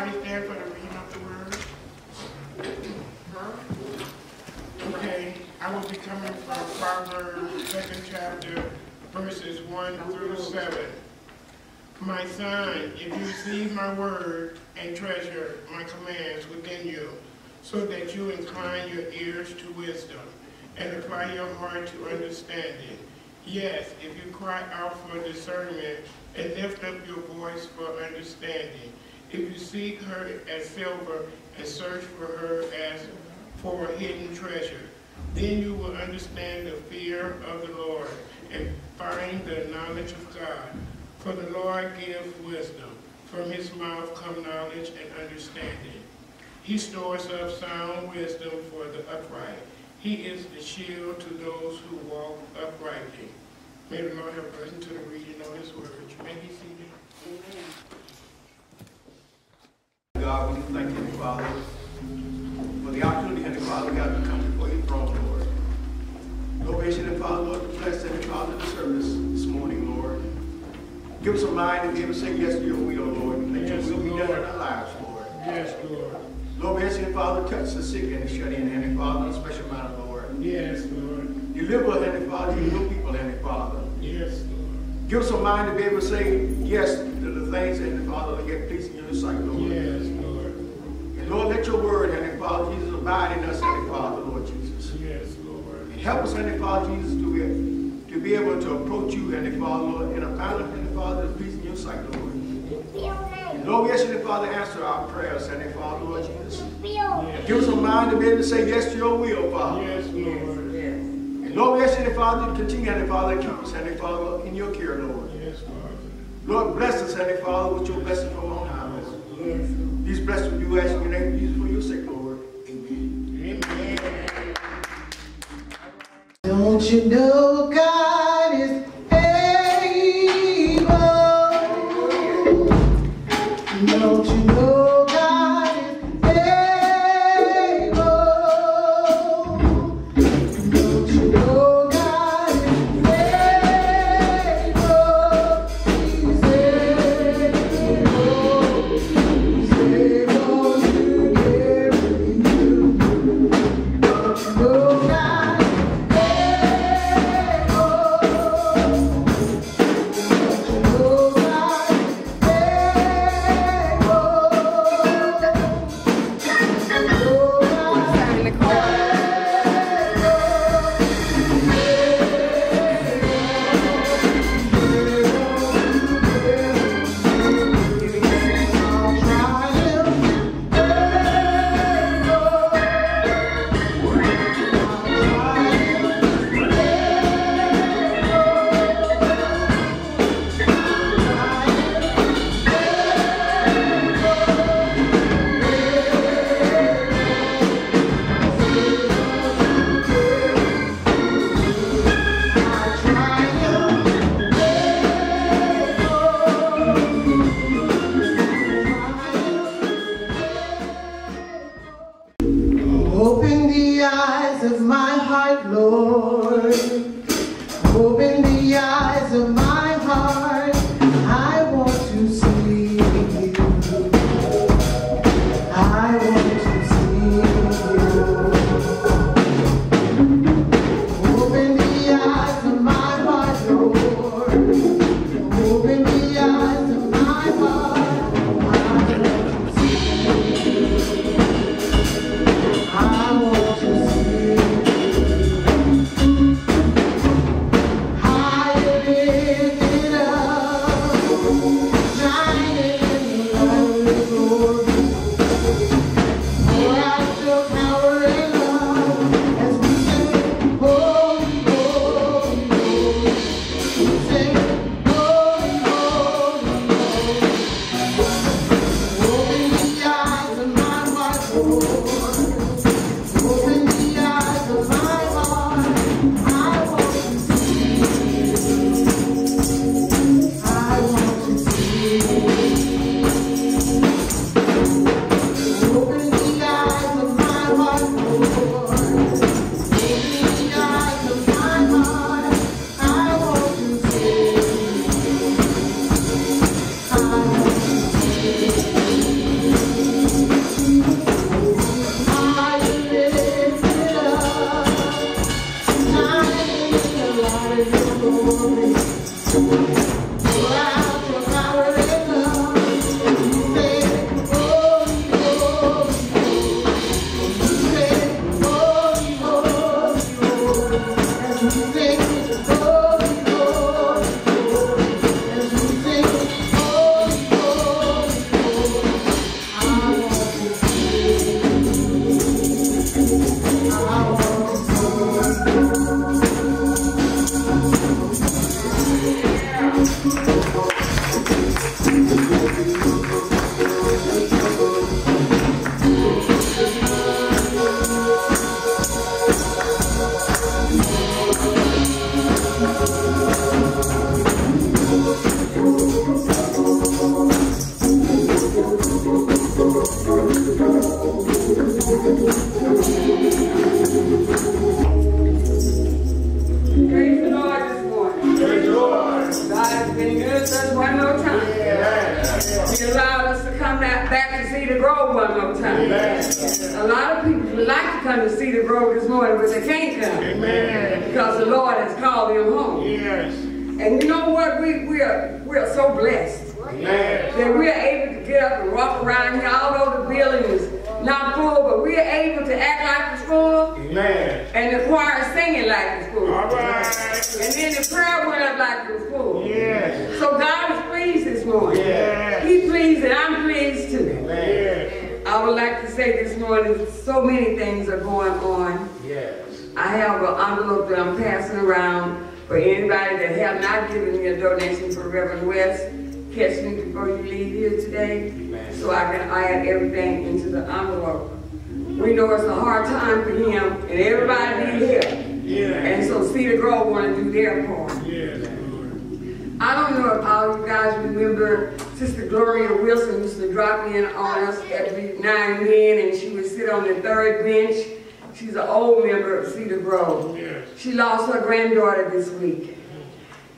everybody there for the reading of the word? Okay, I will be coming from Proverbs 2nd chapter, verses 1 through 7. My son, if you receive my word and treasure my commands within you, so that you incline your ears to wisdom and apply your heart to understanding. Yes, if you cry out for discernment and lift up your voice for understanding, if you seek her as silver and search for her as for a hidden treasure, then you will understand the fear of the Lord and find the knowledge of God. For the Lord gives wisdom. From his mouth come knowledge and understanding. He stores up sound wisdom for the upright. He is the shield to those who walk uprightly. May the Lord have blessed to the reading of his words. May he see them. Amen. God, we thank you, Father, for the opportunity, Heavenly Father, God, to come before your throne, Lord. Lord, patient and Father, Lord, bless Heavenly Father the service this morning, Lord. Give us a mind and give us a yes to your will, Lord. Let your will be done in our lives, Lord. Yes, Lord. Lord, bless you, Father, touch the sick and the shut in, Heavenly Father, in a special manner, Lord. Yes, Lord. Deliver, Heavenly Father, your people, Heavenly Father. Yes, Lord. Give us a mind to be able to say yes to the things, Heavenly Father, that get pleasing in your sight, Lord. Yes, Lord. And Lord, let your word, Heavenly Father, Jesus, abide in us, Heavenly Father, Lord Jesus. Yes, Lord. And help us, Heavenly Father, Jesus, to be able to approach you, Heavenly Father, Lord, in a manner, Heavenly Father, that is pleasing in your sight, Lord. Lord, yes, Heavenly Father, answer our prayers, Heavenly Father, Lord Jesus. Yes. Give us a mind to be able to say yes to your will, Father. Yes, Lord. Yes. And Lord, yes, Heavenly Father, continue, Heavenly Father, to keep us, Heavenly Father, in your care, Lord. Yes, Lord. Lord, bless us, Heavenly Father, with your blessing from on high, Lord. Yes. These blessings we do ask in your name, Jesus, for your sake, Lord. Amen. Amen. Don't you know God is able? Don't you know God is able? Don't you know God is able? He's able. He's able to carry you. Don't you know God is able? Oh, come back to Cedar Grove one more time. Amen. A lot of people would like to come to Cedar Grove this morning, but they can't come. Amen. Because the Lord has called them home. Yes. And you know what? We are so blessed. Yes. That we are able to get up and walk around here, although the building is not full, but we are able to act like it's full. Amen. And the choir is singing like it's full. All right. And then the prayer went up like it was full. Yes. So God is pleased this morning. Yes. He's pleased and I'm pleased too. Yes. I would like to say this morning, so many things are going on. Yes. I have an envelope that I'm passing around for anybody that have not given me a donation for Reverend West. Catch me before you leave here today. Amen. So I can add everything into the envelope. We know it's a hard time for him and everybody in here. Yeah. And so Cedar Grove want to do their part. Yeah. I don't know if all you guys remember Sister Gloria Wilson used to drop in on us every now and then, and she would sit on the third bench. She's an old member of Cedar Grove. Yeah. She lost her granddaughter this week.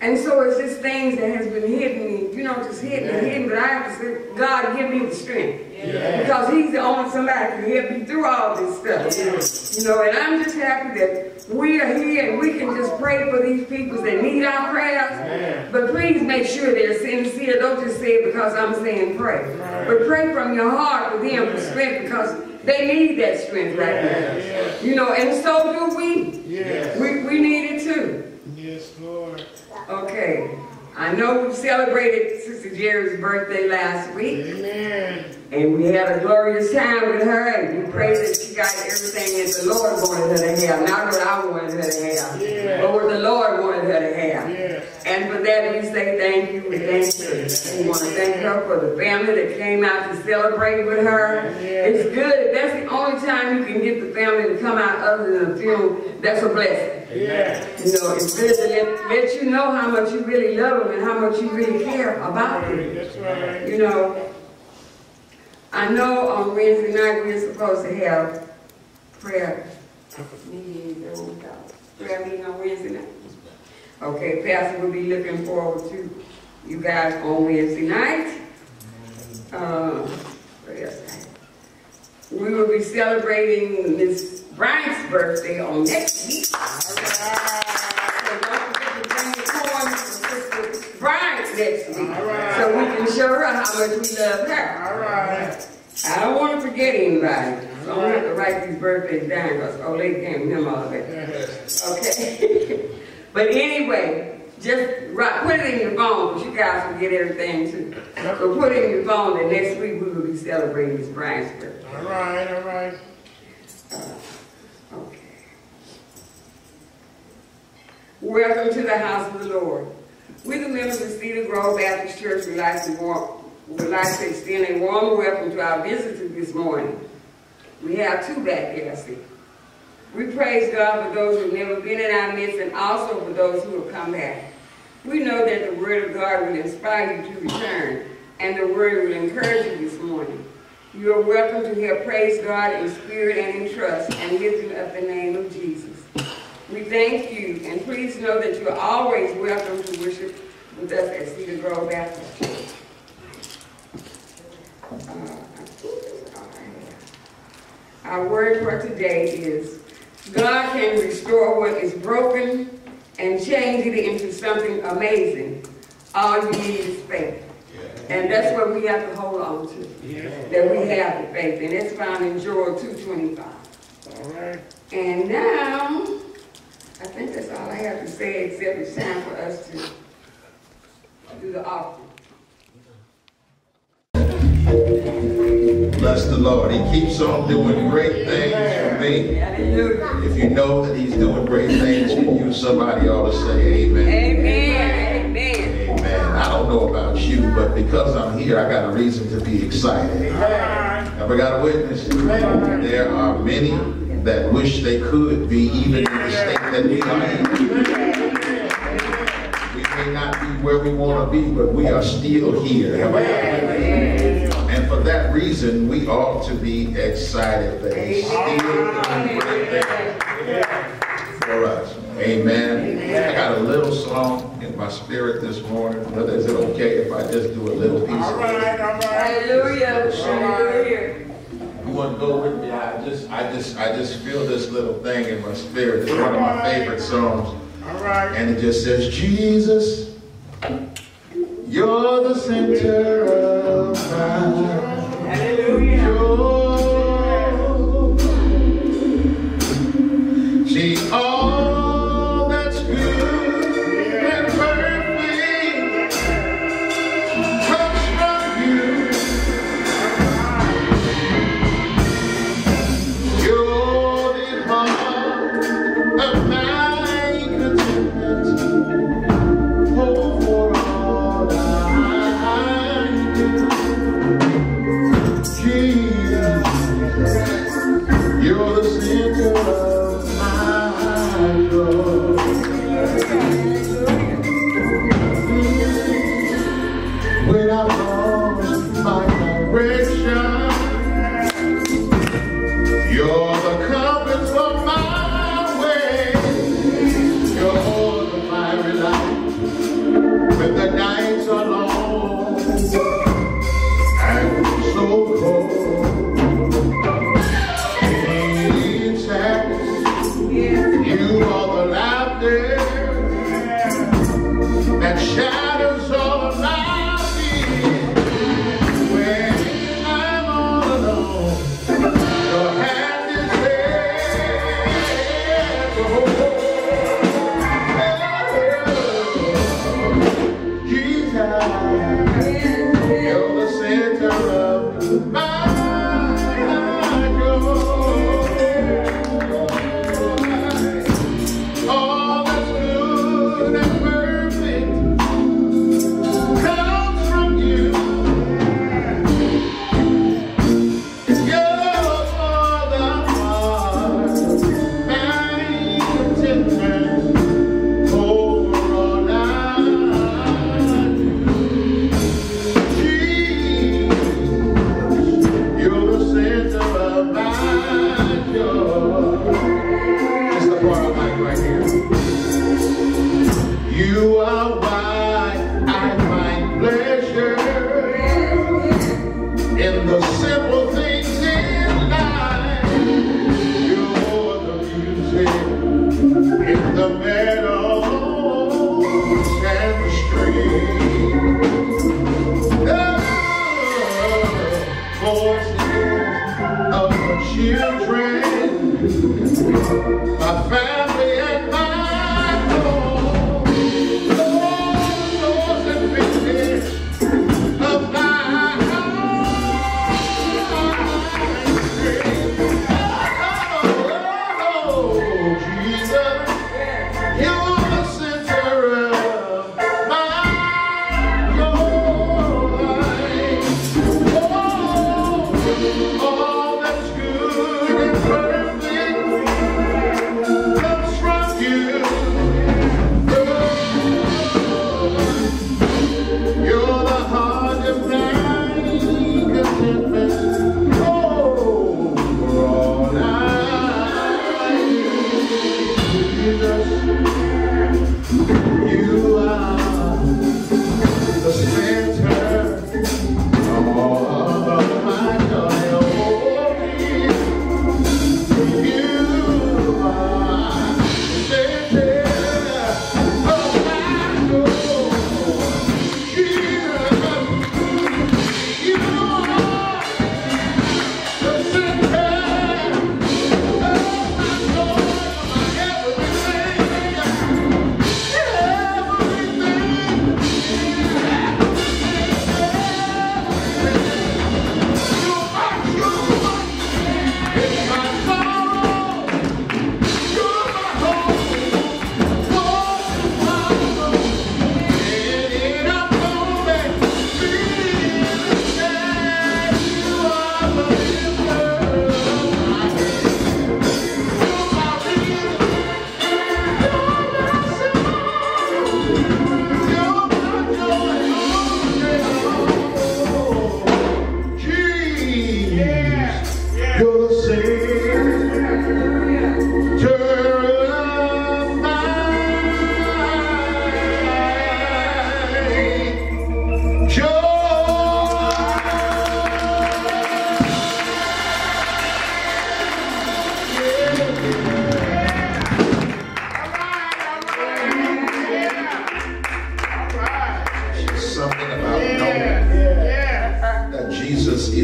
And so it's just things that has been hitting me, you know, just hitting and hitting, but I have to say, God, give me the strength. Yeah. Because he's the only somebody who can help me through all this stuff. Yeah. You know, and I'm just happy that we are here and we can just pray for these people that need our prayers. Yeah. But please make sure they're sincere. Don't just say it because I'm saying pray. Right. But pray from your heart for them, yeah, for strength, because they need that strength right, yeah, now. Yeah. You know, and so do we. Yeah. We need it too. Yes, Lord. Okay, I know we celebrated Sister Jerry's birthday last week. Amen. And we had a glorious time with her, and we prayed that she got everything that the Lord wanted her to have. Not what I wanted her to have, yeah, but what the Lord wanted her to have. Yeah. And for that we say thank you, and thank you. We want to thank her for the family that came out to celebrate with her. Yeah. It's good. That's the only time you can get the family to come out other than a funeral. That's a blessing. Yeah. You know, it's good to let you know how much you really love them and how much you really care about them. That's right. You know, I know on Wednesday night we're supposed to have prayer meeting. Prayer meeting on Wednesday night. Okay, Pastor will be looking forward to you guys on Wednesday night. We will be celebrating Miss Brian's birthday on next week. All right. So don't forget to bring the poems from Sister Brian next week. All right. So we can show her how much we love her. All right. I don't want to forget anybody. So I'm going to have to write these birthdays down because old lady can't remember all of it. Okay. But anyway, just write, put it in your phone because you guys forget everything too. So put it in your phone and next week we will be celebrating Miss Brian's birthday. All right, all right. Okay. Welcome to the house of the Lord. We, the members of Cedar Grove Baptist Church, would like to extend a warm welcome to our visitors this morning. We have two back there, I see. We praise God for those who have never been in our midst and also for those who have come back. We know that the Word of God will inspire you to return, and the Word will encourage you this morning. You are welcome to hear praise God in spirit and in trust and lifting up the name of Jesus. We thank you, and please know that you are always welcome to worship with us at Cedar Grove Baptist Church. Our word for today is, God can restore what is broken and change it into something amazing. All you need is faith. And that's what we have to hold on to, that we have the faith. And it's found in Joel 2:25. All right. And now, I think that's all I have to say, except it's time for us to do the offering. Bless the Lord. He keeps on doing great things for me. If you know that he's doing great things for you, somebody ought to say amen. Amen. Amen. I don't know about you, but because I'm here, I got a reason to be excited. Have I got a witness? There are many that wish they could be even in the state that we are in. We may not be where we want to be, but we are still here. Have I got a witness? And for that reason, we ought to be excited that he's still there for us. Amen. I got a little song in my spirit this morning. Brother, is it okay if I just do a little piece of it? All right, all right. Hallelujah. want to go with me, I just feel this little thing in my spirit. It's one of my favorite songs. All right. And it just says, Jesus, you're the center of my life. Hallelujah. She's all that's good and perfect. Comes from you. You're the heart of my contentment. Hope for all I do. Jesus, you're the center of. When I lost my direction, you're the compass of my way. You're all the fiery light. When the nights are long and so cold, in sadness, you are the laughter that shatters all light. All that's good and perfect comes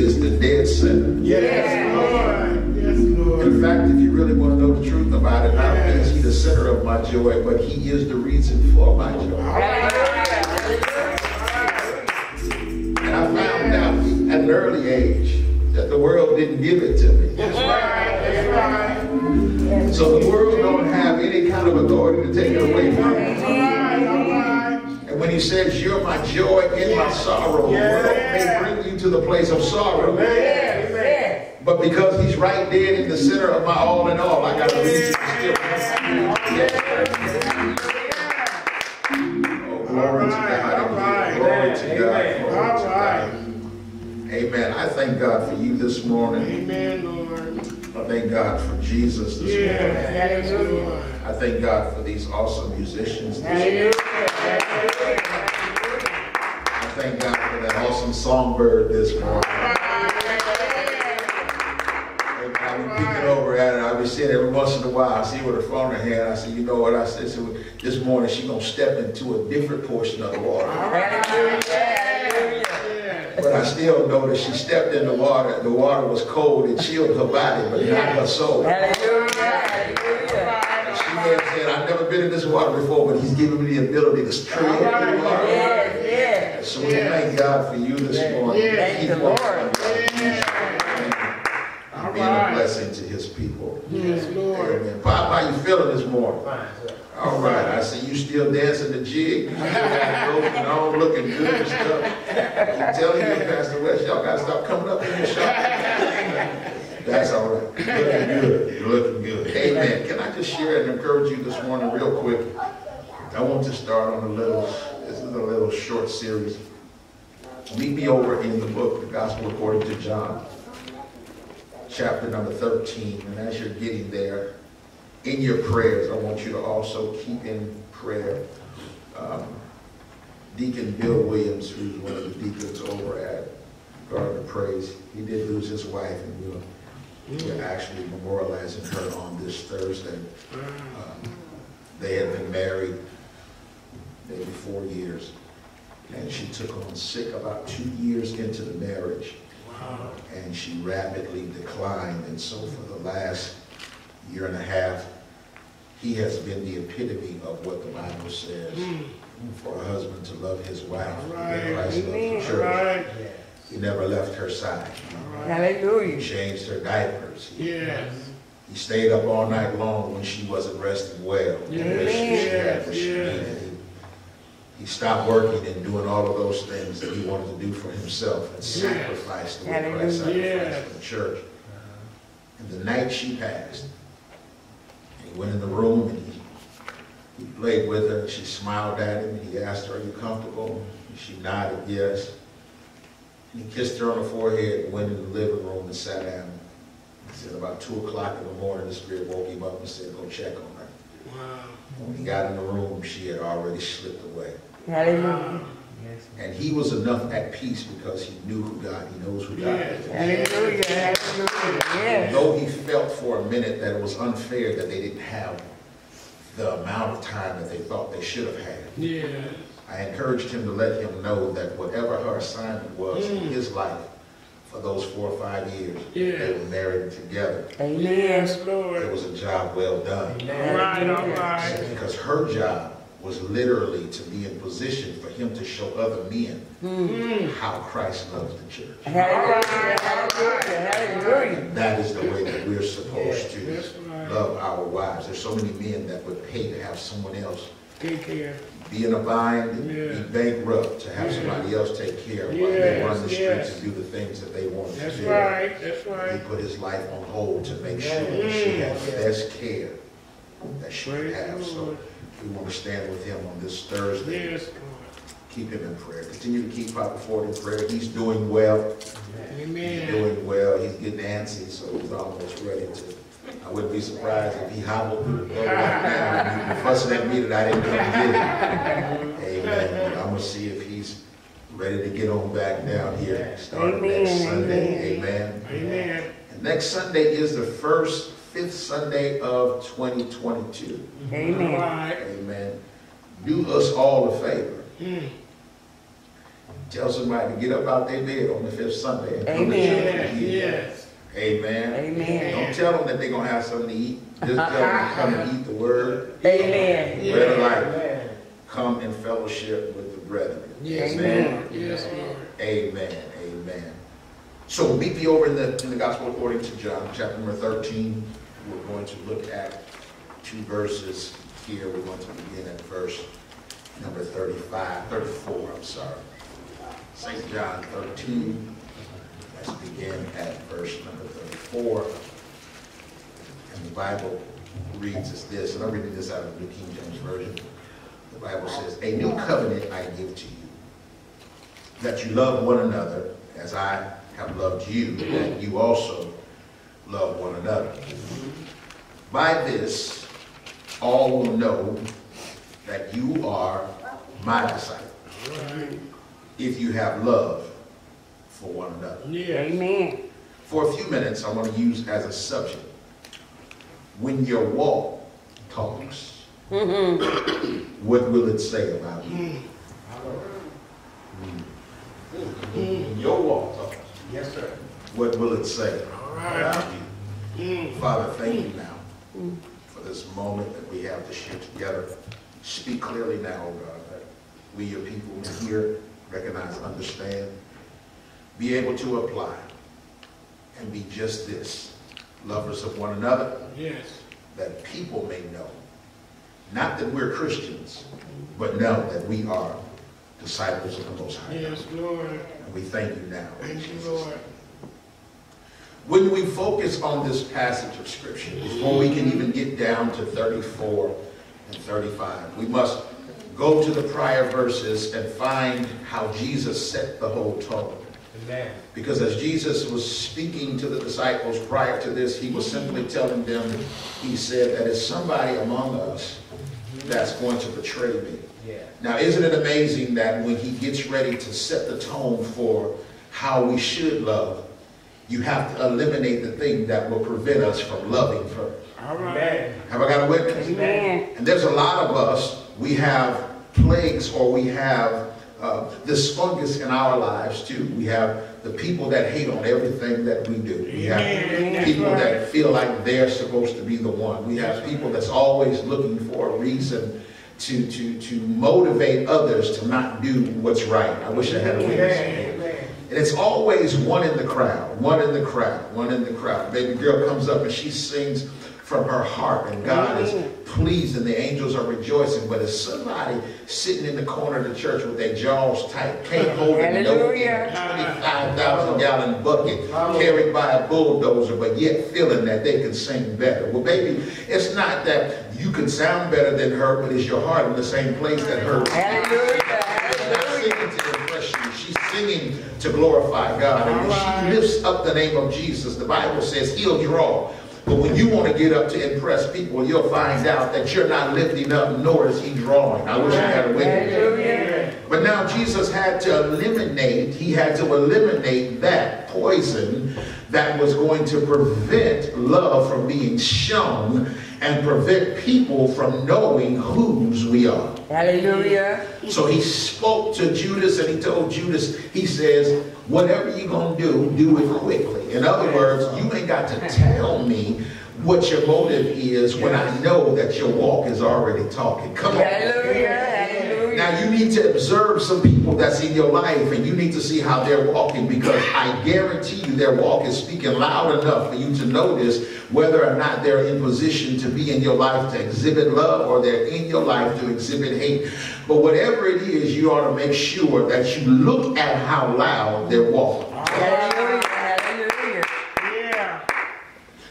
is the dead sinner. Yes, Lord. Yes, Lord. In fact, if you really want to know the truth about it, not only is he the center of my joy, but he is the reason for my joy. And I found out at an early age that the world didn't give it to me. That's right. That's right. So the world don't have any kind of authority to take it away from me. When he says, you're my joy in my sorrow, the world may bring you to the place of sorrow. But because he's right there in the center of my all in all, I got to lead you to still. Glory to God. Glory to God. Amen. I thank God for you this morning. Amen, Lord. I thank God for Jesus this morning. I thank God for these awesome musicians this morning. I thank God for that awesome songbird this morning. I would peek it over at her. I would see it every once in a while. I see her with her phone in her hand. I said, you know what? I said, this morning she's going to step into a different portion of the water. But I still noticed she stepped in the water. The water was cold. It chilled her body, but not her soul. I've never been in this water before, but he's given me the ability to stir up the water. So we thank God for you this morning. Thank the Lord. And being a blessing to his people. Yes, Lord. Amen. Pop, how you feeling this morning? Fine, sir. All right. I see you still dancing the jig. You got broken and all looking good and stuff. I'm telling you, Pastor West, y'all got to stop coming up in the shop. That's all right. You're looking good. You're looking good. Amen. Can I just share and encourage you this morning real quick? I want to start on this is a little short series. Meet me over in the book, the Gospel according to John, chapter number 13. And as you're getting there, in your prayers, I want you to also keep in prayer Deacon Bill Williams, who's one of the deacons over at Garden of Praise. He did lose his wife, and we're actually memorializing her on this Thursday. They had been married maybe 4 years, and she took on sick about 2 years into the marriage. Wow. And she rapidly declined, and so for the last 1.5 years, he has been the epitome of what the Bible says, for a husband to love his wife, and Christ loved the church. Right. He never left her side. Hallelujah. He changed her diapers. Yes. He stayed up all night long when she wasn't resting well. He stopped working and doing all of those things that he wanted to do for himself and sacrificed the way Christ sacrificed for the church. And the night she passed, he went in the room and he played with her. And she smiled at him and he asked her, are you comfortable? And she nodded yes. He kissed her on the forehead and went into the living room and sat down. He said about 2 o'clock in the morning, the Spirit woke him up and said, go check on her. Wow. When he got in the room, she had already slipped away. Hallelujah. And he was enough at peace because he knew who God, he knows who God is. Hallelujah. Yes. Though he felt for a minute that it was unfair that they didn't have the amount of time that they thought they should have had. Yeah. I encouraged him to let him know that whatever her assignment was in his life for those 4 or 5 years, they were married together. Yes, Lord. It was a job well done. All right. Because her job was literally to be in position for him to show other men how Christ loves the church. Hallelujah. That is the way that we're supposed to love our wives. There's so many men that would pay to have someone else take care. Be in a bind, be bankrupt, to have somebody else take care while they run the streets and do the things that they want to do. That's right. He put his life on hold to make sure that she had the best care that she could have. So we want to stand with him on this Thursday. Yes, Lord. Keep him in prayer. Continue to keep Papa Ford in prayer. He's doing well. Amen. He's doing well. He's getting antsy, so he's almost ready to. I wouldn't be surprised if he hobbled through the door right now and he was fussing at me that I didn't come and get him. Amen. But I'm going to see if he's ready to get on back down here starting next Sunday. Amen. Amen. And next Sunday is the fifth Sunday of 2022. Amen. Amen. Do us all a favor. Tell somebody to get up out their bed on the fifth Sunday. And come to church. Yes. Amen. Amen. Don't tell them that they're going to have something to eat. Just tell them to come and eat the word. Amen. The bread of life. Amen. Come in fellowship with the brethren. Yes. Amen. Yes. Amen. Amen. So we'll be over in the Gospel according to John, chapter number 13. We're going to look at two verses here. We're going to begin at verse number 34, I'm sorry. St. John 13. Let's begin at verse number 34. And the Bible reads as this, and I'm reading this out of the New King James Version. The Bible says, "A new covenant I give to you, that you love one another as I have loved you, that you also love one another. By this, all will know that you are my disciples, if you have love for one another." Amen. For a few minutes, I want to use as a subject, when your walk talks, what will it say about you? When your walk talks, yes, sir, what will it say about you? Father, thank you now for this moment that we have to share together. Speak clearly now, oh God, that we, your people, hear, recognize, understand, be able to apply, and be just this, lovers of one another, yes, that people may know, not that we're Christians, but know that we are disciples of the Most High. Yes, Lord. And we thank you now. Thank you, Lord. When we focus on this passage of Scripture, before we can even get down to 34 and 35, we must go to the prior verses and find how Jesus set the whole tone. Amen. Because as Jesus was speaking to the disciples prior to this, he was simply telling them, he said, that it's somebody among us that's going to betray me. Yeah. Now, isn't it amazing that when he gets ready to set the tone for how we should love, you have to eliminate the thing that will prevent us from loving first. All right. Have I got a witness? Amen. And there's a lot of us, we have plagues or we have this fungus in our lives too. We have the people that hate on everything that we do. We have people that feel like they're supposed to be the one. We have people that's always looking for a reason to motivate others to not do what's right. I wish I had a witness. And it's always one in the crowd, one in the crowd, one in the crowd. Baby girl comes up and she sings from her heart, and God is pleased, and the angels are rejoicing. But if somebody sitting in the corner of the church with their jaws tight, can't hold a 25,000-gallon bucket carried by a bulldozer, but yet feeling that they can sing better. Well, baby, it's not that you can sound better than her, but it's your heart in the same place that her. Singing to glorify God. And when she lifts up the name of Jesus, the Bible says he'll draw. But when you want to get up to impress people, you'll find out that you're not lifting up, nor is he drawing. I wish I had a witness. But now Jesus had to eliminate, he had to eliminate that poison that was going to prevent love from being shown and prevent people from knowing whose we are. Hallelujah. So he spoke to Judas and he told Judas, he says, whatever you're going to do it quickly. In other words, you ain't got to tell me what your motive is when I know that your walk is already talking. Come on. Hallelujah. Now you need to observe some people that's in your life and you need to see how they're walking, because I guarantee you their walk is speaking loud enough for you to notice whether or not they're in position to be in your life to exhibit love or they're in your life to exhibit hate. But whatever it is, you ought to make sure that you look at how loud they're walking.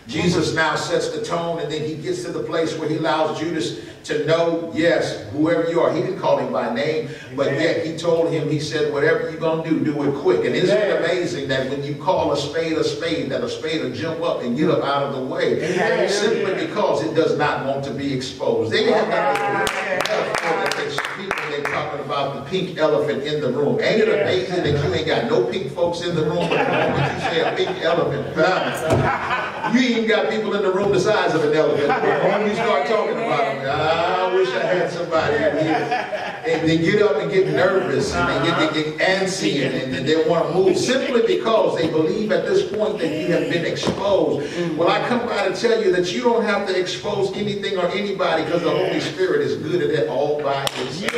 Jesus now sets the tone, and then he gets to the place where he allows Judas to know, yes, whoever you are. He didn't call him by name, but yet he told him, he said, whatever you're going to do it quick. And isn't it amazing that when you call a spade, that a spade will jump up and get up out of the way, simply because it does not want to be exposed. They have talking about the pink elephant in the room. Ain't it amazing that you ain't got no pink folks in the room, but you say a pink elephant? You even got people in the room the size of an elephant. When you start talking about them, I wish I had somebody here. And they get up and get nervous, and they get antsy, and they want to move simply because they believe at this point that you have been exposed. Well, I come by to tell you that you don't have to expose anything or anybody because the Holy Spirit is good at it all by itself.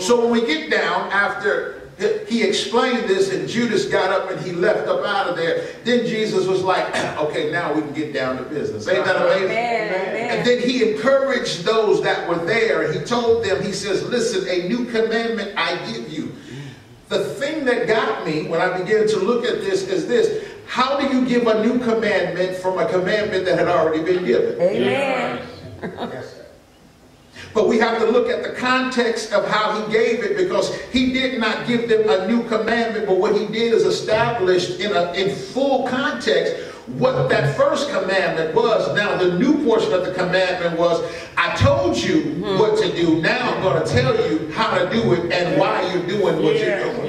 So when we get down after he explained this and Judas got up and he left up out of there, then Jesus was like, okay, now we can get down to business. Ain't that amazing? Amen. And then he encouraged those that were there. He told them, he says, listen, a new commandment I give you. The thing that got me when I began to look at this is this: how do you give a new commandment from a commandment that had already been given? Amen. Yes. But we have to look at the context of how he gave it, because he did not give them a new commandment, but what he did is established in full context what that first commandment was. Now the new portion of the commandment was, I told you what to do, now I'm going to tell you how to do it and why you're doing what you're doing.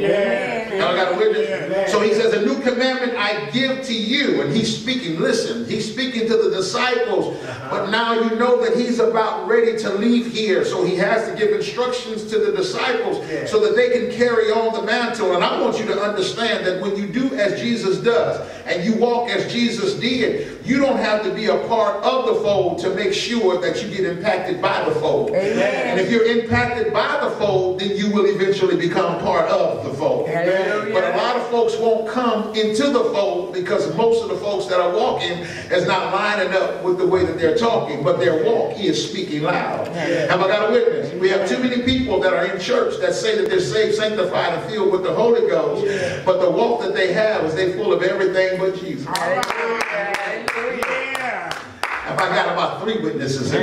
Y'all got a witness? So he says, a new commandment I give to you. And he's speaking, listen, he's speaking to the disciples, but now you know that he's about ready to leave here, so he has to give instructions to the disciples so that they can carry on the mantle. And I want you to understand that when you do as Jesus does and you walk as Jesus did, you don't have to be a part of the fold to make sure that you get impacted by the fold. Amen. And if you're impacted by the fold, then you will eventually become part of the fold. Amen. But a lot of folks won't come into the fold because most of the folks that are walking is not lining up with the way that they're talking, but their walk is speaking loud. Have I got a witness? We have too many people that are in church that say that they're saved, sanctified, and filled with the Holy Ghost, but the walk that they have is they're full of everything but Jesus. Have I got about 3 witnesses here?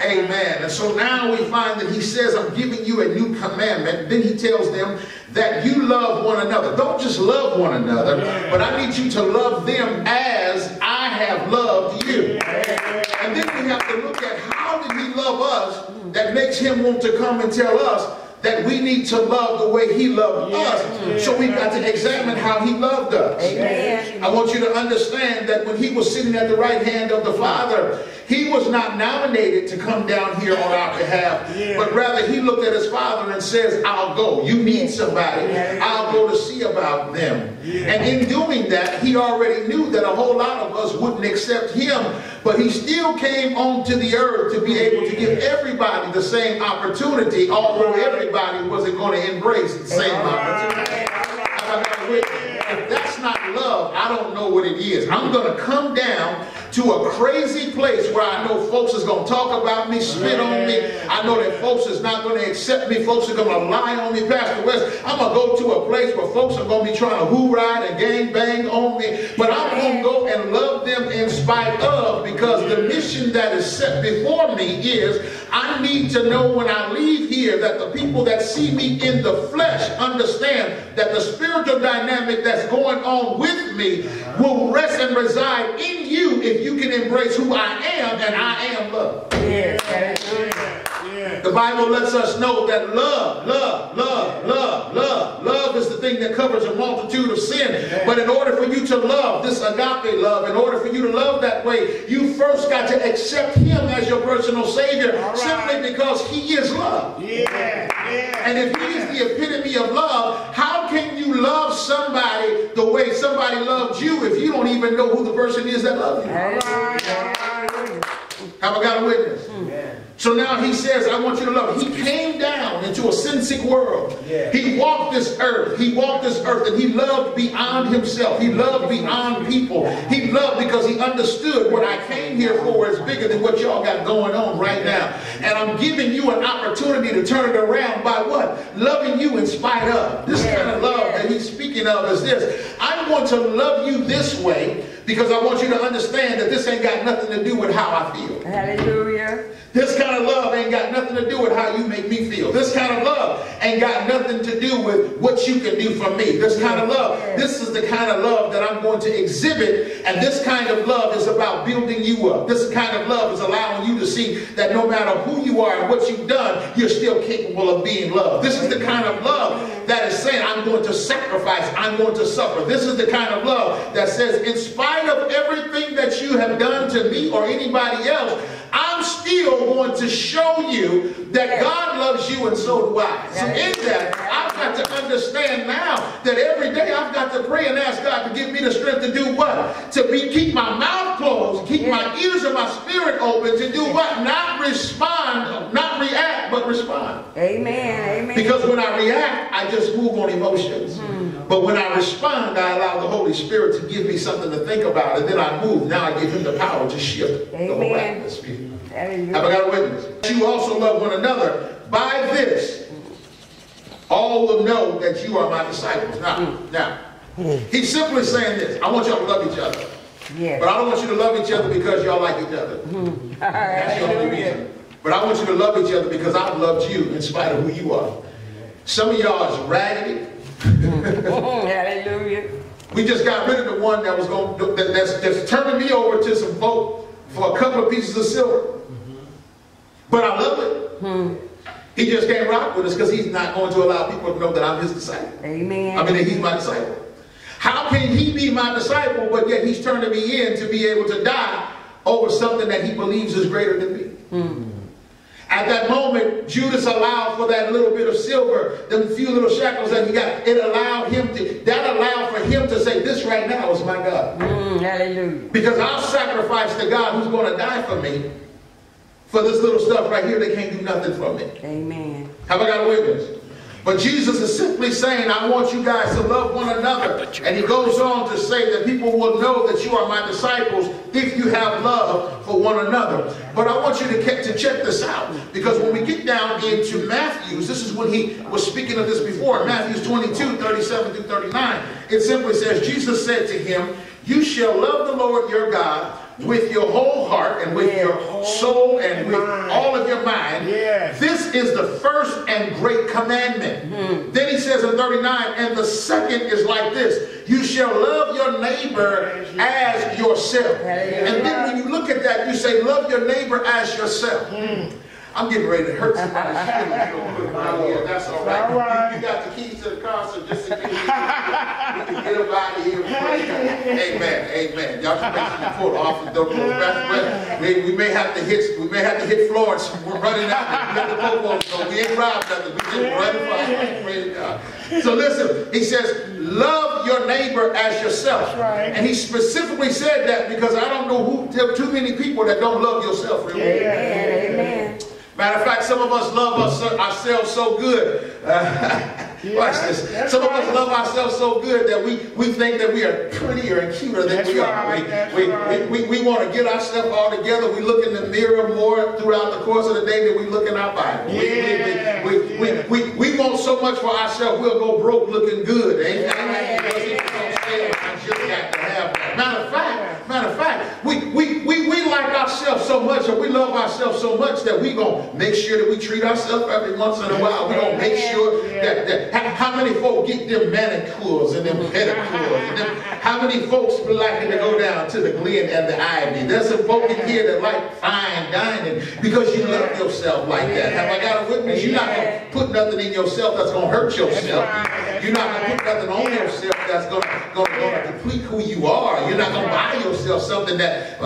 Amen. And so now we find that he says, I'm giving you a new commandment. Then he tells them that you love one another. Don't just love one another, but I need you to love them as I have loved you. And then we have to look at, how did he love us that makes him want to come and tell us that we need to love the way he loved us. So we've got to examine how he loved us. Amen. I want you to understand that when he was sitting at the right hand of the Father, he was not nominated to come down here on our behalf, but rather he looked at his Father and says, I'll go. You need somebody. I'll go to see about them. And in doing that, he already knew that a whole lot of us wouldn't accept him, but he still came onto the earth to be able to give everybody the same opportunity, although everybody wasn't going to embrace the same opportunity. If that's not love, I don't know what it is. I'm going to come down to a crazy place where I know folks is going to talk about me, spit on me. I know that folks is not going to accept me. Folks are going to lie on me. Pastor West, I'm going to go to a place where folks are going to be trying to hoorah and gangbang on me. But I'm going to go and love them in spite of, because the mission that is set before me is, I need to know when I leave here that the people that see me in the flesh understand that the spiritual dynamic that's going on with me will rest and reside in you if you can embrace who I am, and I am love. The Bible lets us know that love is the thing that covers a multitude of sin. But in order for you to love this agape love, in order for you to love that way, you first got to accept him as your personal Savior, simply because he is love. And if he is the epitome of love, how can you love somebody the way somebody loved you if you don't even know who the person is that loved you? Have I got a witness? So now he says, I want you to love. He came down into a sin-sick world. He walked this earth. He walked this earth and he loved beyond himself. He loved beyond people. He loved because he understood what I came here for is bigger than what y'all got going on right now. And I'm giving you an opportunity to turn it around by what? Loving you in spite of. This kind of love that he's speaking of is this: I want to love you this way because I want you to understand that this ain't got nothing to do with how I feel. Hallelujah. This kind of love ain't got nothing to do with how you make me feel. This kind of love ain't got nothing to do with what you can do for me. This kind of love, this is the kind of love that I'm going to exhibit, and this kind of love is about building you up. This kind of love is allowing you to see that no matter who you are and what you've done, you're still capable of being loved. This is the kind of love that is saying, I'm going to sacrifice, I'm going to suffer. This is the kind of love that says, in spite of everything that you have done to me or anybody else, I'm still going to show you that God loves you and so do I. So in that, I've got to understand now that every day I've got to pray and ask God to give me the strength to do what? To keep my mouth closed, keep my ears and my spirit open, to do what? Not respond, not react, but respond. Amen, amen. Because when I react, I just move on emotions. But when I respond, I allow the Holy Spirit to give me something to think about, and then I move. Now I give him the power to shift the whole atmosphere. Have I got a witness? You also love one another. By this, all will know that you are my disciples. Now, he's simply saying this. I want y'all to love each other. But I don't want you to love each other because y'all like each other. That's the only reason. But I want you to love each other because I've loved you in spite of who you are. Some of y'all is raggedy. Hallelujah. We just got rid of the one that was going to, that's turning me over to some folk for a couple of pieces of silver. But I love it. He just can't rock with us because he's not going to allow people to know that I'm his disciple. Amen. I mean, he's my disciple. How can he be my disciple, but yet he's turning me in to be able to die over something that he believes is greater than me? At that moment, Judas allowed for that little bit of silver, the few little shackles that he got. It allowed him to, that allowed for him to say, this right now is my God. Hallelujah. Because I'll sacrifice the God who's going to die for me for this little stuff right here. They can't do nothing for me. Amen. Have I got a witness? But Jesus is simply saying, I want you guys to love one another. And he goes on to say that people will know that you are my disciples if you have love for one another. But I want you to check this out. Because when we get down into Matthew's, this is when he was speaking of this before. Matthew 22:37-39. It simply says, Jesus said to him, you shall love the Lord your God with your whole heart and with your soul and with all of your mind. This is the first and great commandment. Then he says in 39, and the second is like this, you shall love your neighbor as yourself. And then when you look at that, you say, love your neighbor as yourself. I'm getting ready to hurt somebody's feelings. That's all right. You got the keys to the concert just in case. We can get them out of here. Amen. Amen. Y'all should make sure you pull off the door. We may have to hit Florence. We're running out. We ain't robbed nothing. We just running right now. So listen, he says, love your neighbor as yourself. And he specifically said that because I don't know too many people that don't love yourself really. Amen. Matter of fact, some of us love ourselves so good. Watch this. Some of us love ourselves so good that we think that we are prettier and cuter than we are. We want to get ourselves all together. We look in the mirror more throughout the course of the day than we look in our Bible. We want so much for ourselves, we'll go broke looking good. Matter of fact, we like ourselves so much, and we love ourselves so much that we gonna make sure that we treat ourselves every once in a while. We gonna make sure that how many folks get them manicures and them pedicures? And how many folks be liking to go down to the Glen and the Ivy? There's some folk in here that like fine dining because you love yourself like that. Have I got a witness? You're not gonna put nothing in yourself that's gonna hurt yourself. You're not gonna put nothing on yourself that's gonna deplete who you are. You're not gonna buy yourself something that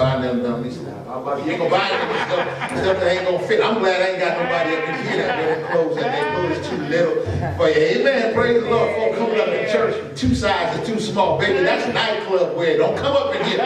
you ain't gonna buy stuff that ain't gonna fit. I'm glad I ain't got nobody up in here that wearing clothes that they know is too little for you. Amen. Praise the Lord. Folks coming up in church, two sides are too small, baby. That's nightclub wear. Don't come up in here.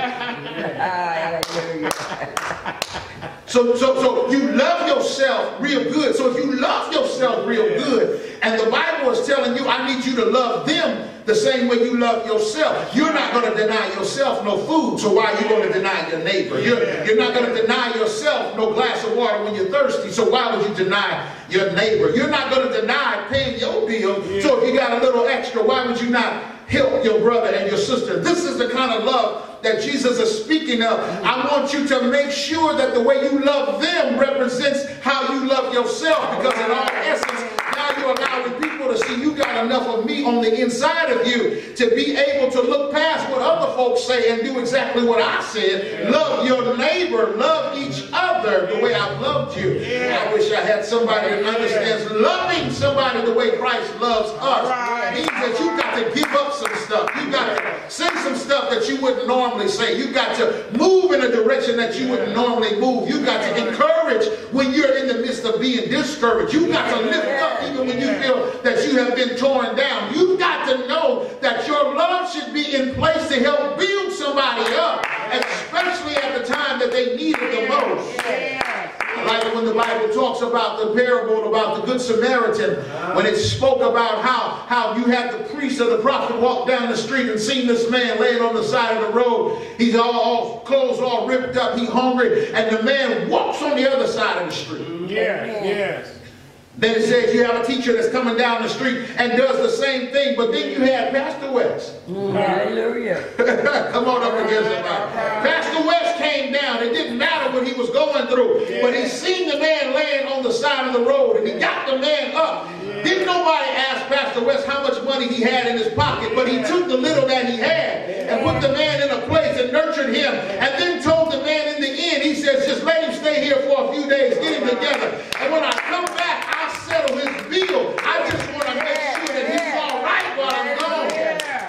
So you love yourself real good. So if you love yourself real good, and the Bible is telling you, I need you to love them the same way you love yourself. You're not going to deny yourself no food, so why are you going to deny your neighbor? You're not going to deny yourself no glass of water when you're thirsty, so why would you deny your neighbor? You're not going to deny paying your bill, so if you got a little extra, why would you not help your brother and your sister. This is the kind of love that Jesus is speaking of. I want you to make sure that the way you love them represents how you love yourself, because in all essence, now you're allowing people to see you got enough of me on the inside of you to be able to look past what other folks say and do exactly what I said. Love your neighbor, love each other the way I've loved you. I wish I had somebody that understands loving somebody the way Christ loves us. It means that you got to give up some stuff. You got to say some stuff that you wouldn't normally say. You got to move in a direction that you wouldn't normally move. You got to encourage when you're in the midst of being discouraged. You got to lift up even when you feel that you have been torn down. You've got to know that your love should be in place to help build somebody up, especially at the time that they need it the most. I like it when the Bible talks about the parable about the Good Samaritan, when it spoke about how you had the priest or the prophet walk down the street and seen this man laying on the side of the road. He's all clothes all ripped up, he's hungry, and the man walks on the other side of the street. Yes. Then it says you have a teacher that's coming down the street and does the same thing, but then you had Pastor West. Hallelujah. Come on up against him. Pastor West came down. It didn't matter what he was going through, but he seen the man laying on the side of the road, and he got the man up. Didn't nobody ask Pastor West how much money he had in his pocket, but he took the little that he had and put the man in a place and nurtured him, and then told the man in the end, he says, just let him stay here for a few days, get him together, and when I come back, I'll settle his bill. I just want to make sure that he's all right while I'm gone.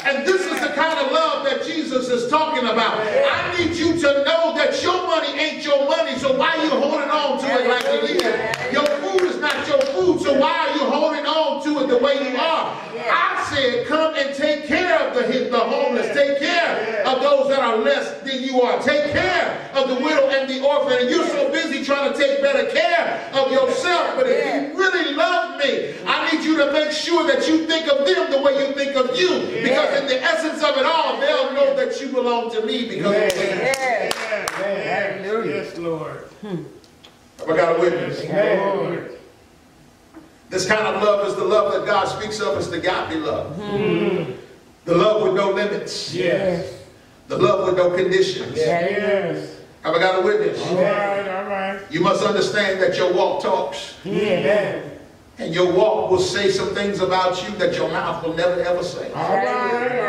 And this is the kind of love that Jesus is talking about. I need you to know that your money ain't your money, so why are you holding on to it like you need it? Your food is not your food, so why are you holding on to it the way you are? I said, come and take care of the homeless. Take care of those that are less than you are. Take care of the widow and the orphan. And you're so busy trying to take better care of yourself. But if you really love me, I need you to make sure that you think of them the way you think of you. Because in the essence of it all, they'll know that you belong to me because of me. Yes, Lord. Have I got a witness? Yes, Lord. This kind of love is the love that God speaks of as the godly love. Mm-hmm. The love with no limits. Yes. The love with no conditions. Yes. Have I got a witness? All right, all right. You must understand that your walk talks. Yeah. And your walk will say some things about you that your mouth will never ever say. All right, all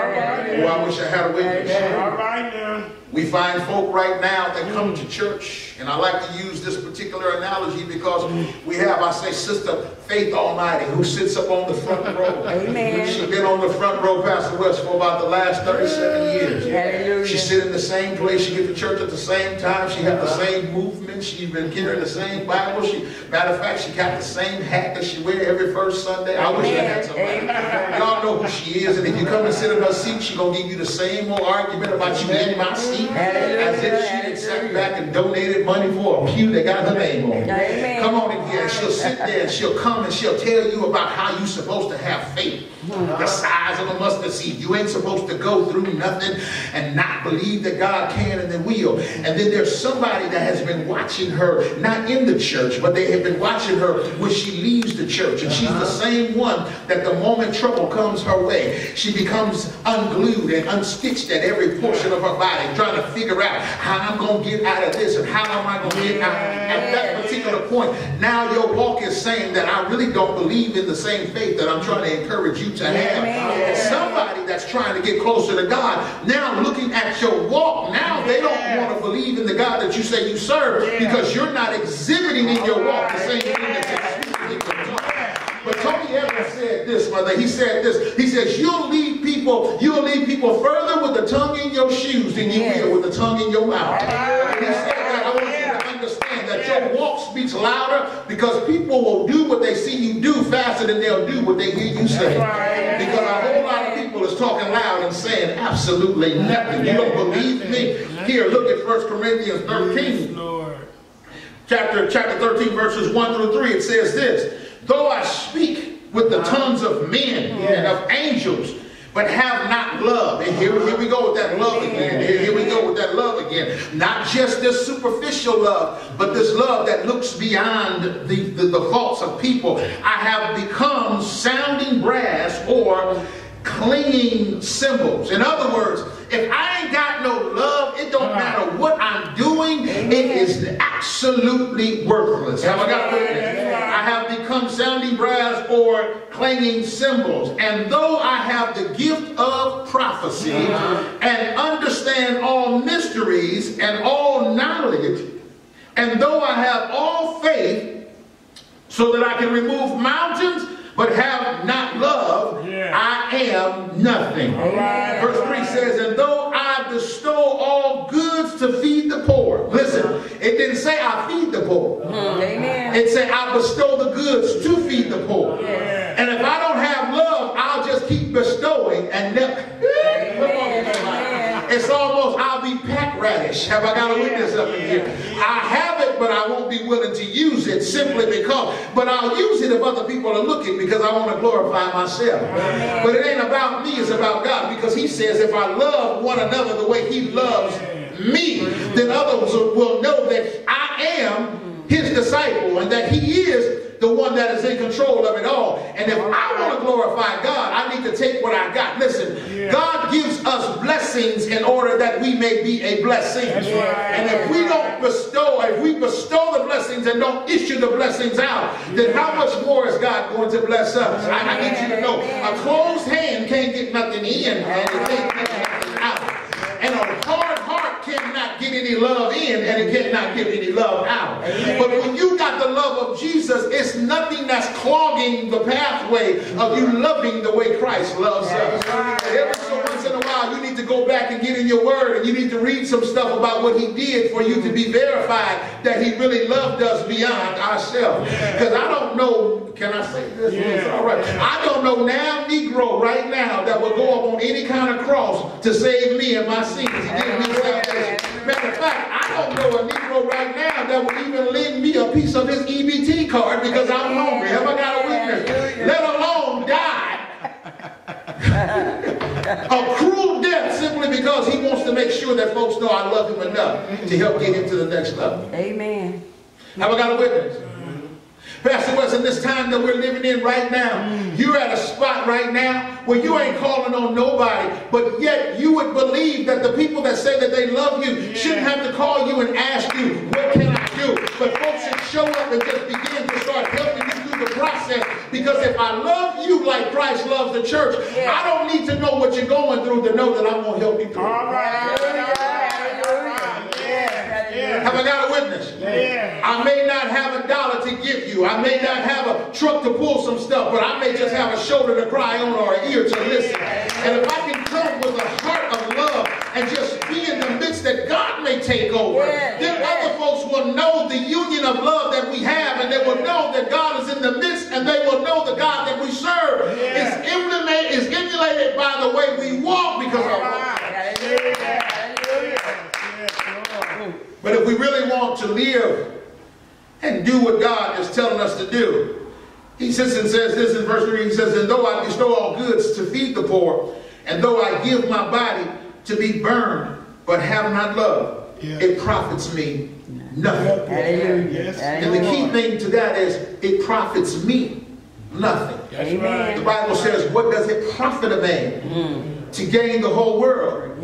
right. Oh, I wish I had a witness. All right, now. We find folk right now that come to church, and I like to use this particular analogy because we have, I say, Sister Faith Almighty, who sits up on the front row. Amen. She's been on the front row, Pastor West, for about the last 37 years. Hallelujah. She sit in the same place. She get to church at the same time. She had the same movement. She's been carrying the same Bible. Matter of fact, she got the same hat that she wear every first Sunday. I wish I had somebody. Y'all know who she is, and if you come and sit in her seat, she's going to give you the same old argument about you in my seat. As if she had sat back and donated money for a pew that got her name on it. Come on in here. She'll sit there and she'll come and she'll tell you about how you're supposed to have faith. The size of a mustard seed. You ain't supposed to go through nothing and not believe that God can and that will. And then there's somebody that has been watching her, not in the church, but they have been watching her when she leaves the church. And she's the same one that the moment trouble comes her way, she becomes unglued and unstitched at every portion of her body, trying to figure out how I'm going to get out of this and how am I going to get out. At that particular point, now your walk is saying that I really don't believe in the same faith that I'm trying to encourage you to have. And somebody that's trying to get closer to God, now looking at your walk, now they don't want to believe in the God that you say you serve because you're not exhibiting in your walk the same thing that's exhibited in your walk. But Tony Evans said this, brother. He said this. He says, you'll lead people further with the tongue in your shoes than you will with the tongue in your mouth. And he said that. I want you to understand that your walk speaks louder because people will do what they see you do faster than they'll do what they hear you say. Because a whole lot of people is talking loud and saying absolutely nothing. You don't believe me? Here, look at 1 Corinthians 13. Chapter 13, verses 1 through 3. It says this. Though I speak with the tongues of men and of angels, but have not love. And here we go with that love again. Here we go with that love again. Not just this superficial love, but this love that looks beyond the faults of people. I have become sounding brass or clinging symbols. In other words, if I ain't got no love, it don't matter what I'm doing. It is absolutely worthless. Have I got a witness? I have become sounding brass or clanging cymbals. And though I have the gift of prophecy and understand all mysteries and all knowledge, and though I have all faith so that I can remove mountains, but have not love, I am nothing. Right. Verse 3 says, and though I bestow all goods to feed the poor. Listen, it didn't say I feed the poor. Amen. It said I bestow the goods to feed the poor. Yes. And if I don't have love, I'll just keep bestowing and never. It's almost, I'll be pack radish. Have I got a witness up in here? I have it, but I won't be willing to use it simply because, but I'll use it if other people are looking because I want to glorify myself. But it ain't about me, it's about God, because he says if I love one another the way he loves me, then others will know that I am his disciple and that he is the one that is in control of it all. And if I want to glorify God, I need to take what I got. Listen, God gives us blessings in order that we may be a blessing. Right. And if we don't bestow, if we bestow the blessings and don't issue the blessings out, then how much more is God going to bless us? I need you to know, a closed hand can't get nothing in and it can't get nothing out. And a hard heart cannot get any love in and it cannot get any love out. But when you got the love of Jesus, it's nothing that's clogging the pathway of you loving the way Christ loves us. Every so once in a while, you need to go back and get in your word and you need to read some stuff about what he did for you to be verified that he really loved us beyond ourselves. Because I don't know, can I say this? Yes, all right. I don't know now Negro right now that will go up on any kind of cross to save me and my sins. Give me salvation. Matter of fact, I don't know a Negro right now that will even lend me a piece of his EBT card because I'm hungry. Have I got a witness? Let alone die a cruel death simply because he wants to make sure that folks know I love him enough to help get him to the next level. Amen. Have I got a witness? Pastor West, in this time that we're living in right now, you're at a spot right now where you ain't calling on nobody, but yet you would believe that the people that say that they love you shouldn't have to call you and ask you, what can I do? But folks should show up and just begin to start helping you through the process, because if I love you like Christ loves the church, I don't need to know what you're going through to know that I'm going to help you through. All right. Have I got a witness? I may not have a dollar to give you. I may not have a truck to pull some stuff, but I may just have a shoulder to cry on or an ear to listen. And if I can come with a heart of love and just be in the midst that God may take over, then other folks will know the union of love that we have, and they will know that God is in the midst, and they will know the God that we serve is emulated by the way we walk, because of love. But if we really want to live and do what God is telling us to do, he sits and says this in verse 3, he says, and though I bestow all goods to feed the poor, and though I give my body to be burned, but have not love, it profits me nothing. And the key thing to that is, it profits me nothing. The Bible says, what does it profit a man to gain the whole world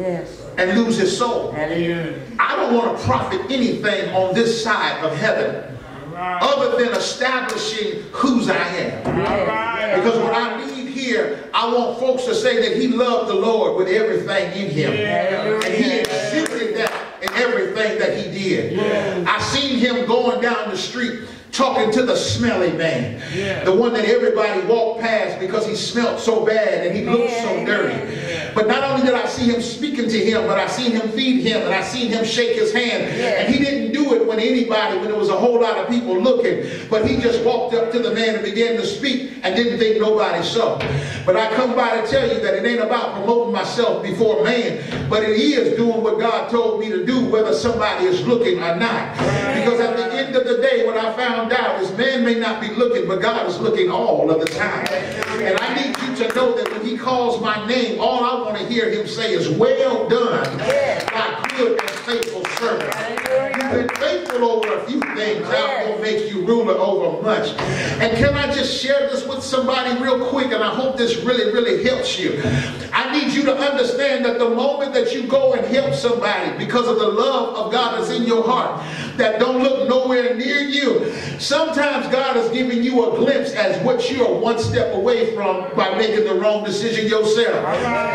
and lose his soul? I don't want to profit anything on this side of heaven other than establishing whose I am. Because when I leave here, I want folks to say that he loved the Lord with everything in him. And he exhibited that in everything that he did. I seen him going down the street talking to the smelly man, the one that everybody walked past because he smelled so bad and he looked so dirty. But not only did I see him speaking to him, but I seen him feed him, and I seen him shake his hand. And he didn't do it when there was a whole lot of people looking, but he just walked up to the man and began to speak and didn't think nobody saw. But I come by to tell you that it ain't about promoting myself before man, but it is doing what God told me to do whether somebody is looking or not. Because at the end of the day, what I found out is man may not be looking, but God is looking all of the time. And I need you to know that when he calls my name, all I want to hear him say is, well done, my good and faithful servant. You've been faithful over a few things, things. I will make you ruler over much. And can I just share this with somebody real quick? And I hope this really, really helps you. I need you to understand that the moment that you go and help somebody because of the love of God that's in your heart, that don't look nowhere near you, sometimes God is giving you a glimpse as what you are one step away from by making the wrong decision yourself.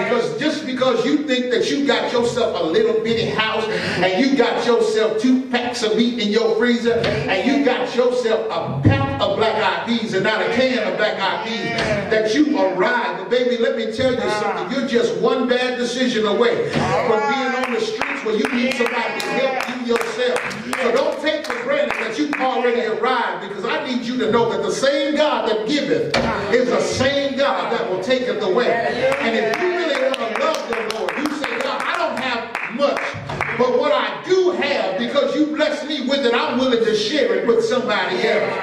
Because just because you think that you got yourself a little bitty house and you got yourself 2 packs of meat in your freezer and you got yourself a pack of black-eyed peas and not a can of black-eyed peas, that you arrived. But baby, let me tell you something. You're just one bad decision away from being on the streets where you need somebody to help you yourself. So don't take for granted that you've already arrived, because I need you to know that the same God that giveth is the same God that will take it away. And if you really want to love the Lord, you say, God, I don't have much, but what I do have, because you blessed me with it, I'm willing to share it with somebody else.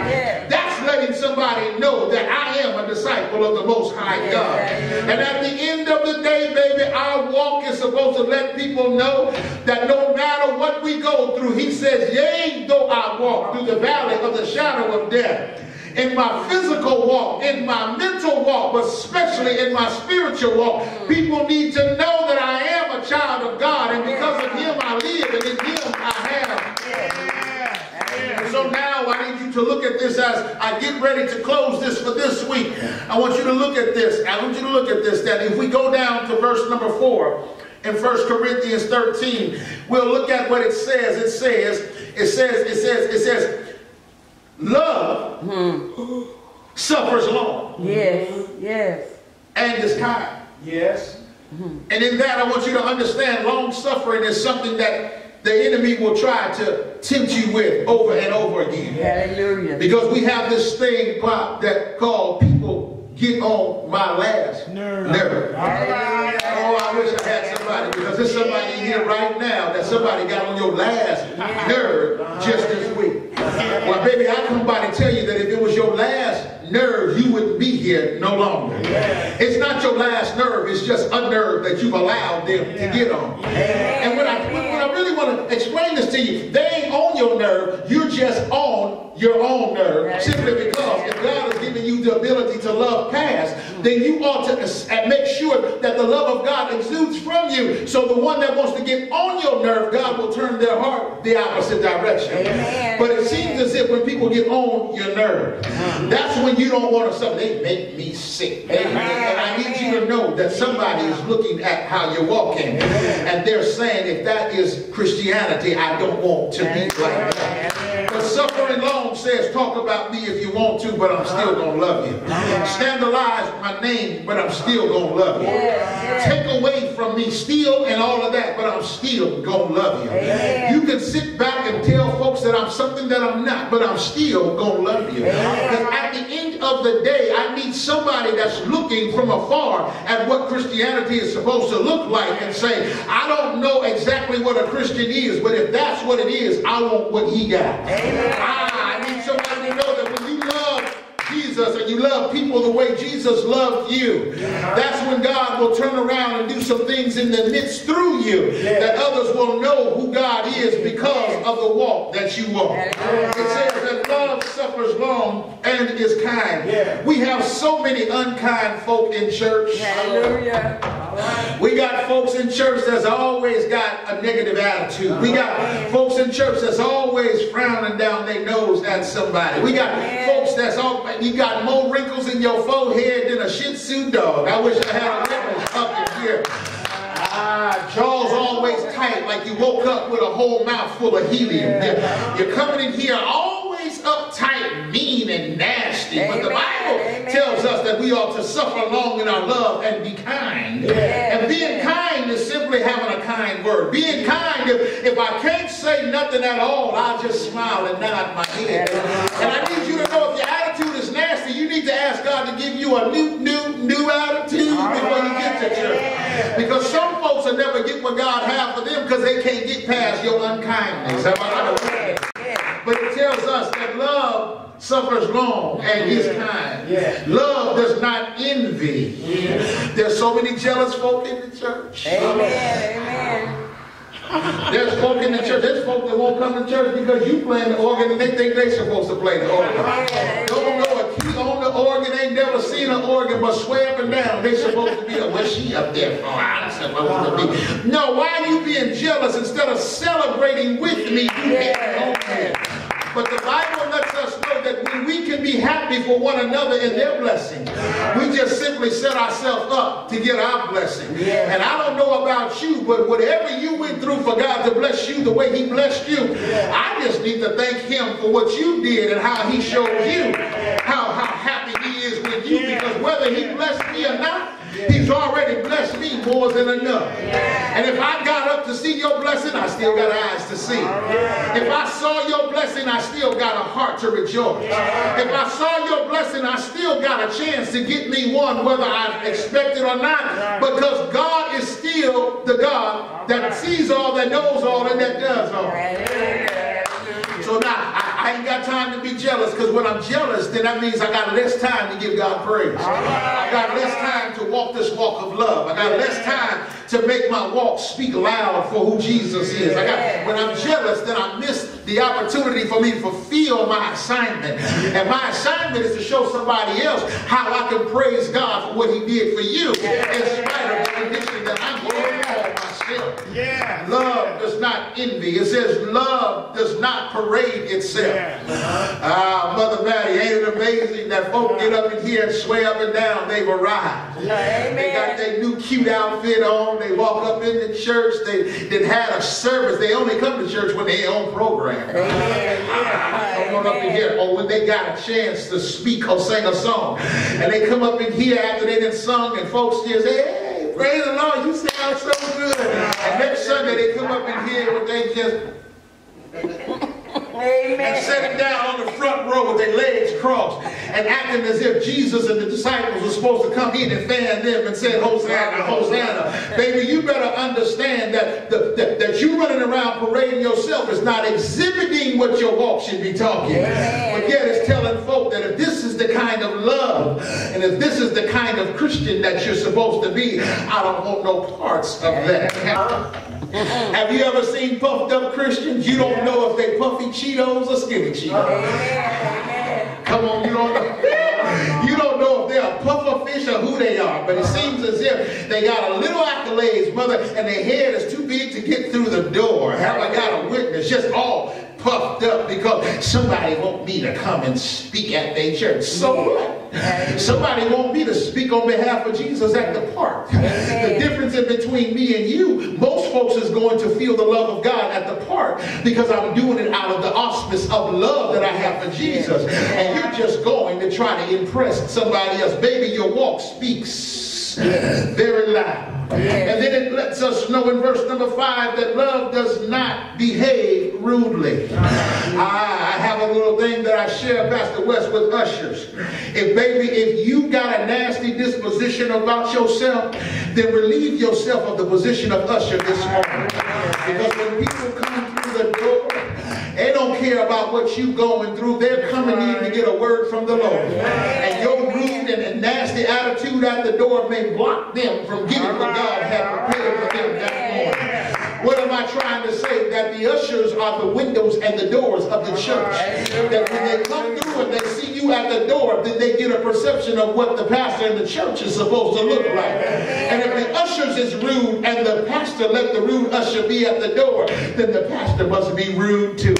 That's letting somebody know that I am a disciple of the Most High God. And at the end of the day, baby, our walk is supposed to let people know that no matter what we go through, he says, yea, though I walk through the valley of the shadow of death, in my physical walk, in my mental walk, but especially in my spiritual walk, people need to know that I am a child of God, and because of him I live, and in him I have. So now I need you to look at this as I get ready to close this for this week. I want you to look at this. I want you to look at this, that if we go down to verse number 4 in 1 Corinthians 13, we'll look at what it says. It says, love suffers long. Yes, yes. And is kind. Yes. And in that, I want you to understand long suffering is something that the enemy will try to tempt you with over and over again. Hallelujah. Because we have this thing that called people get on my last nerve. Hallelujah. Oh, I wish I had somebody, because there's somebody here right now that somebody got on your last nerve just this week. Well, baby, I come by to tell you that if it was your last nerve, you wouldn't be here no longer. It's not your last nerve. It's just a nerve that you've allowed them to get on. And when I really want to explain this to you, they ain't on your nerve. You're just on your own nerve. Simply because if God has given you the ability to love past, then you ought to make sure that the love of God exudes from you. So the one that wants to get on your nerve, God will turn their heart the opposite direction. But it seems as if when people get on your nerve, that's when you don't want to something. They make me sick. And I need you to know that somebody is looking at how you're walking. And they're saying, if that is Christianity, I don't want to be like that. But suffering long says, talk about me if you want to, but I'm still going to love you. Scandalize my name, but I'm still going to love you. Take away from me, steal and all of that, but I'm still going to love you. You can sit back and tell folks that I'm something that I'm not, but I'm still going to love you. Because at the end of the day, I need somebody that's looking from afar at what Christianity is supposed to look like and say, I don't know exactly what a Christian is, but if that's what it is, I want what he got. I need somebody to know that when you love Jesus and you love people the way Jesus loved you, that's when God will turn around and do some things in the midst through you that others will know who God is because of the walk that you walk. It says that love suffers long and is kind. We have so many unkind folk in church. We got folks in church that's always got a negative attitude. We got folks in church that's always frowning down their nose at somebody. We got folks that's always, you got more wrinkles in your forehead than a Shih Tzu dog. I wish I had a reference up in here. Jaws always tight, like you woke up with a whole mouth full of helium. You're coming in here always uptight, mean, and nasty. But the Bible tells us that we ought to suffer long in our love and be kind. And being kind is simply having a kind word. Being kind, if I can't say nothing at all, I'll just smile and nod my head. And I need you to know, if your attitude is nasty, you need to ask God to give you a new attitude before you get to church. Because some folks will never get what God has for them because they can't get past your unkindness. But it tells us that love suffers long and is kind. Love does not envy. There's so many jealous folk in the church. There's folk in the church. There's folk that won't come to church because you playing the organ and they think they're supposed to play the organ. Don't know a key on the organ. Ain't never seen an organ, but swear up and down they supposed to be up. Well, she up there. Oh, I'm supposed to be. No, why are you being jealous instead of celebrating with me? You can't go there. But the Bible lets us know that we can be happy for one another in their blessing. We just simply set ourselves up to get our blessing. And I don't know about you, but whatever you went through for God to bless you the way he blessed you, I just need to thank him for what you did and how he showed you how happy he is with you. Because whether he blessed me or not, he's already blessed me more than enough. And if I got up to see your blessing, I still got eyes to see. If I saw your blessing, I still got a heart to rejoice. If I saw your blessing, I still got a chance to get me one, whether I expect it or not. Because God is still the God that sees all, that knows all, and that does all. So now, I ain't got time to be jealous, because when I'm jealous, then that means I got less time to give God praise. I got less time to walk this walk of love. I got less time to make my walk speak loud for who Jesus is. When I'm jealous, then I miss the opportunity for me to fulfill my assignment. And my assignment is to show somebody else how I can praise God for what he did for you in spite of the condition that I'm going through myself. Love does not envy. It says love does not parade itself. Mother Maddie, ain't it amazing that folk get up in here and swear up and down they've arrived. They got their new cute outfit on. They walk up in the church. They had a service. They only come to church when they're on program. Come up in here, or when they got a chance to speak or sing a song. And they come up in here after they done sung, and folks just say, hey, praise the Lord, you sound so good. And next Sunday they come up in here and they just... and sitting down on the front row with their legs crossed and acting as if Jesus and the disciples were supposed to come in and fan them and say, Hosanna, Hosanna. Baby, you better understand that that you running around parading yourself is not exhibiting what your walk should be talking. But yet it's telling folk that if this is the kind of love and if this is the kind of Christian that you're supposed to be, I don't want no parts of that. Have you ever seen puffed up Christians? You don't know if they puffy Cheetos or skinny Cheetos. Come on, you don't know. You don't know if they're a puffer fish or who they are, but it seems as if they got a little accolades, mother, and their head is too big to get through the door. Have I got a witness? Just all puffed up because somebody wants me to come and speak at their church. So what? Somebody want me to speak on behalf of Jesus at the park. The difference in between me and you, most folks is going to feel the love of God at the park because I'm doing it out of the auspice of love that I have for Jesus. And you're just going to try to impress somebody else. Baby, your walk speaks very loud. And then it lets us know in verse number 5 that love does not behave rudely. I have a little thing that I share, Pastor West, with ushers. If you got a nasty disposition about yourself, then relieve yourself of the position of usher this morning. Because when people come through the door, they don't care about what you're going through. They're coming in to get a word from the Lord. And your rude and a nasty attitude at the door may block them from getting what God had prepared for them that morning. What am I trying to say? That the ushers are the windows and the doors of the church. That when they come through and they see you at the door, then they get a perception of what the pastor and the church is supposed to look like. And if the ushers is rude and the pastor let the rude usher be at the door, then the pastor must be rude too.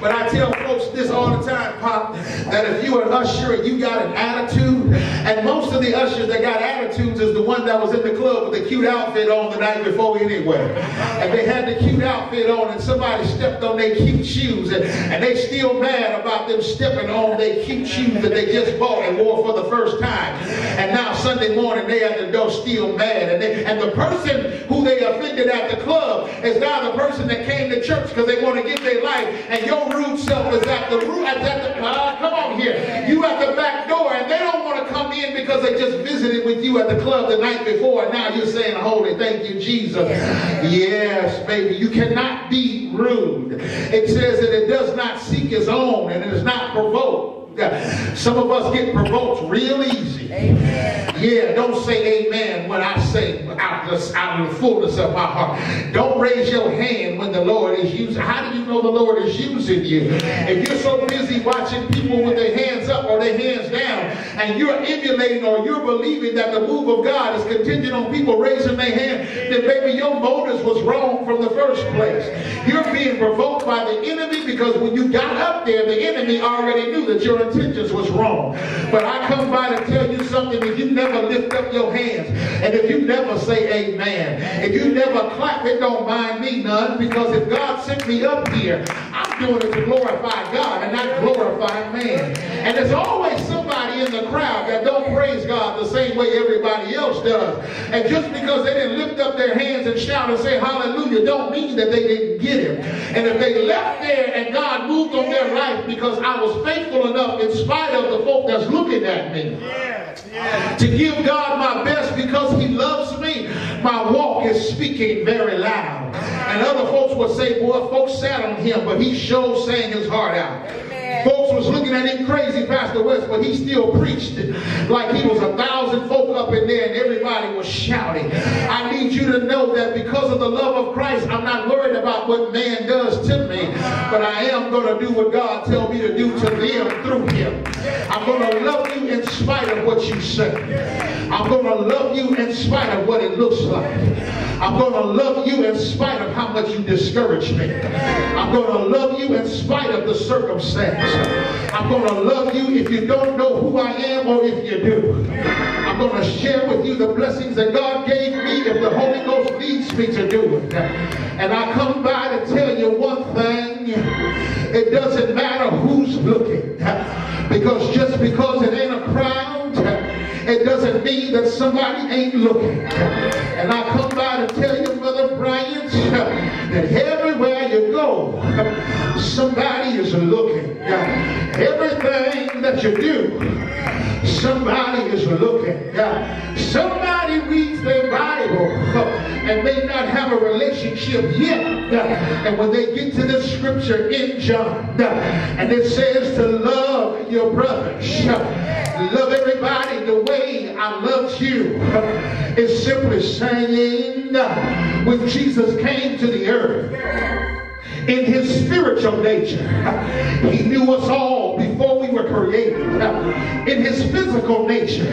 But I tell folks this all the time, Pop, that if you are an usher and you got an attitude, and most of the ushers that got attitudes is the one that was in the club with the cute outfit on the night before anyway. And they had the cute outfit on and somebody stepped on their cute shoes and they still mad about them stepping on their cute shoes that they just bought and wore for the first time. And now Sunday morning they at the door still mad. And the person who they offended at the club is now the person that came to church because they want to get their life, and your rude self is at the root. Come on here. You at the back door, and they don't want to come in because they just visited with you at the club the night before, and now you're saying, holy, thank you, Jesus. Yes, baby, you cannot be rude. It says that it does not seek its own, and it is not provoked. provoked. Some of us get provoked real easy. Amen. Yeah, don't say amen when I say out of the fullness of my heart. Don't raise your hand when the Lord is using. How do you know the Lord is using you? If you're so busy watching people with their hands up or their hands down, and you're emulating or you're believing that the move of God is contingent on people raising their hand, then baby, your motives was wrong from the first place. You're being provoked by the enemy because when you got up there, the enemy already knew that your intentions was wrong. But I come by to tell you something. If you never lift up your hands, and if you never say amen, if you never clap, it don't mind me none, because if God sent me up here, I'm doing it to glorify God and not glorify man. And there's always somebody in the crowd that don't praise God the same way everybody else does. And just because they didn't lift up their hands and shout and say hallelujah don't mean that they didn't get him. And if they left there and God moved on their life because I was faithful enough in spite of the folk that's looking at me to give God my best because he loves me, my walk is speaking very loud. And other folks would say, boy, folks sat on him, but he sure sang his heart out. Amen. Folks was looking at him crazy, Pastor West, but he still preached it like he was 1,000 folk up in there and everybody was shouting. I need you to know that because of the love of Christ, I'm not worried about what man does to me, but I am going to do what God tells me to do to them through him. I'm going to love you in spite of what you say. I'm going to love you in spite of what it looks like. I'm going to love you in spite of how much you discourage me. I'm going to love you in spite of the circumstance. I'm going to love you if you don't know who I am or if you do. I'm going to share with you the blessings that God gave me if the Holy Ghost leads me to do it. And I come by to tell you one thing. It doesn't matter who's looking. Because just because it ain't a crowd, it doesn't mean that somebody ain't looking. And I come by to tell you, Mother Brian, that everywhere you go, somebody is looking. Everything that you do, somebody is looking. Somebody reads their Bible and may not have a relationship yet. And when they get to this scripture in John, and it says to love your brothers, love everybody the way I loved you, is simply saying when Jesus came to the earth, in his spiritual nature, he knew us all before we were created. In his physical nature,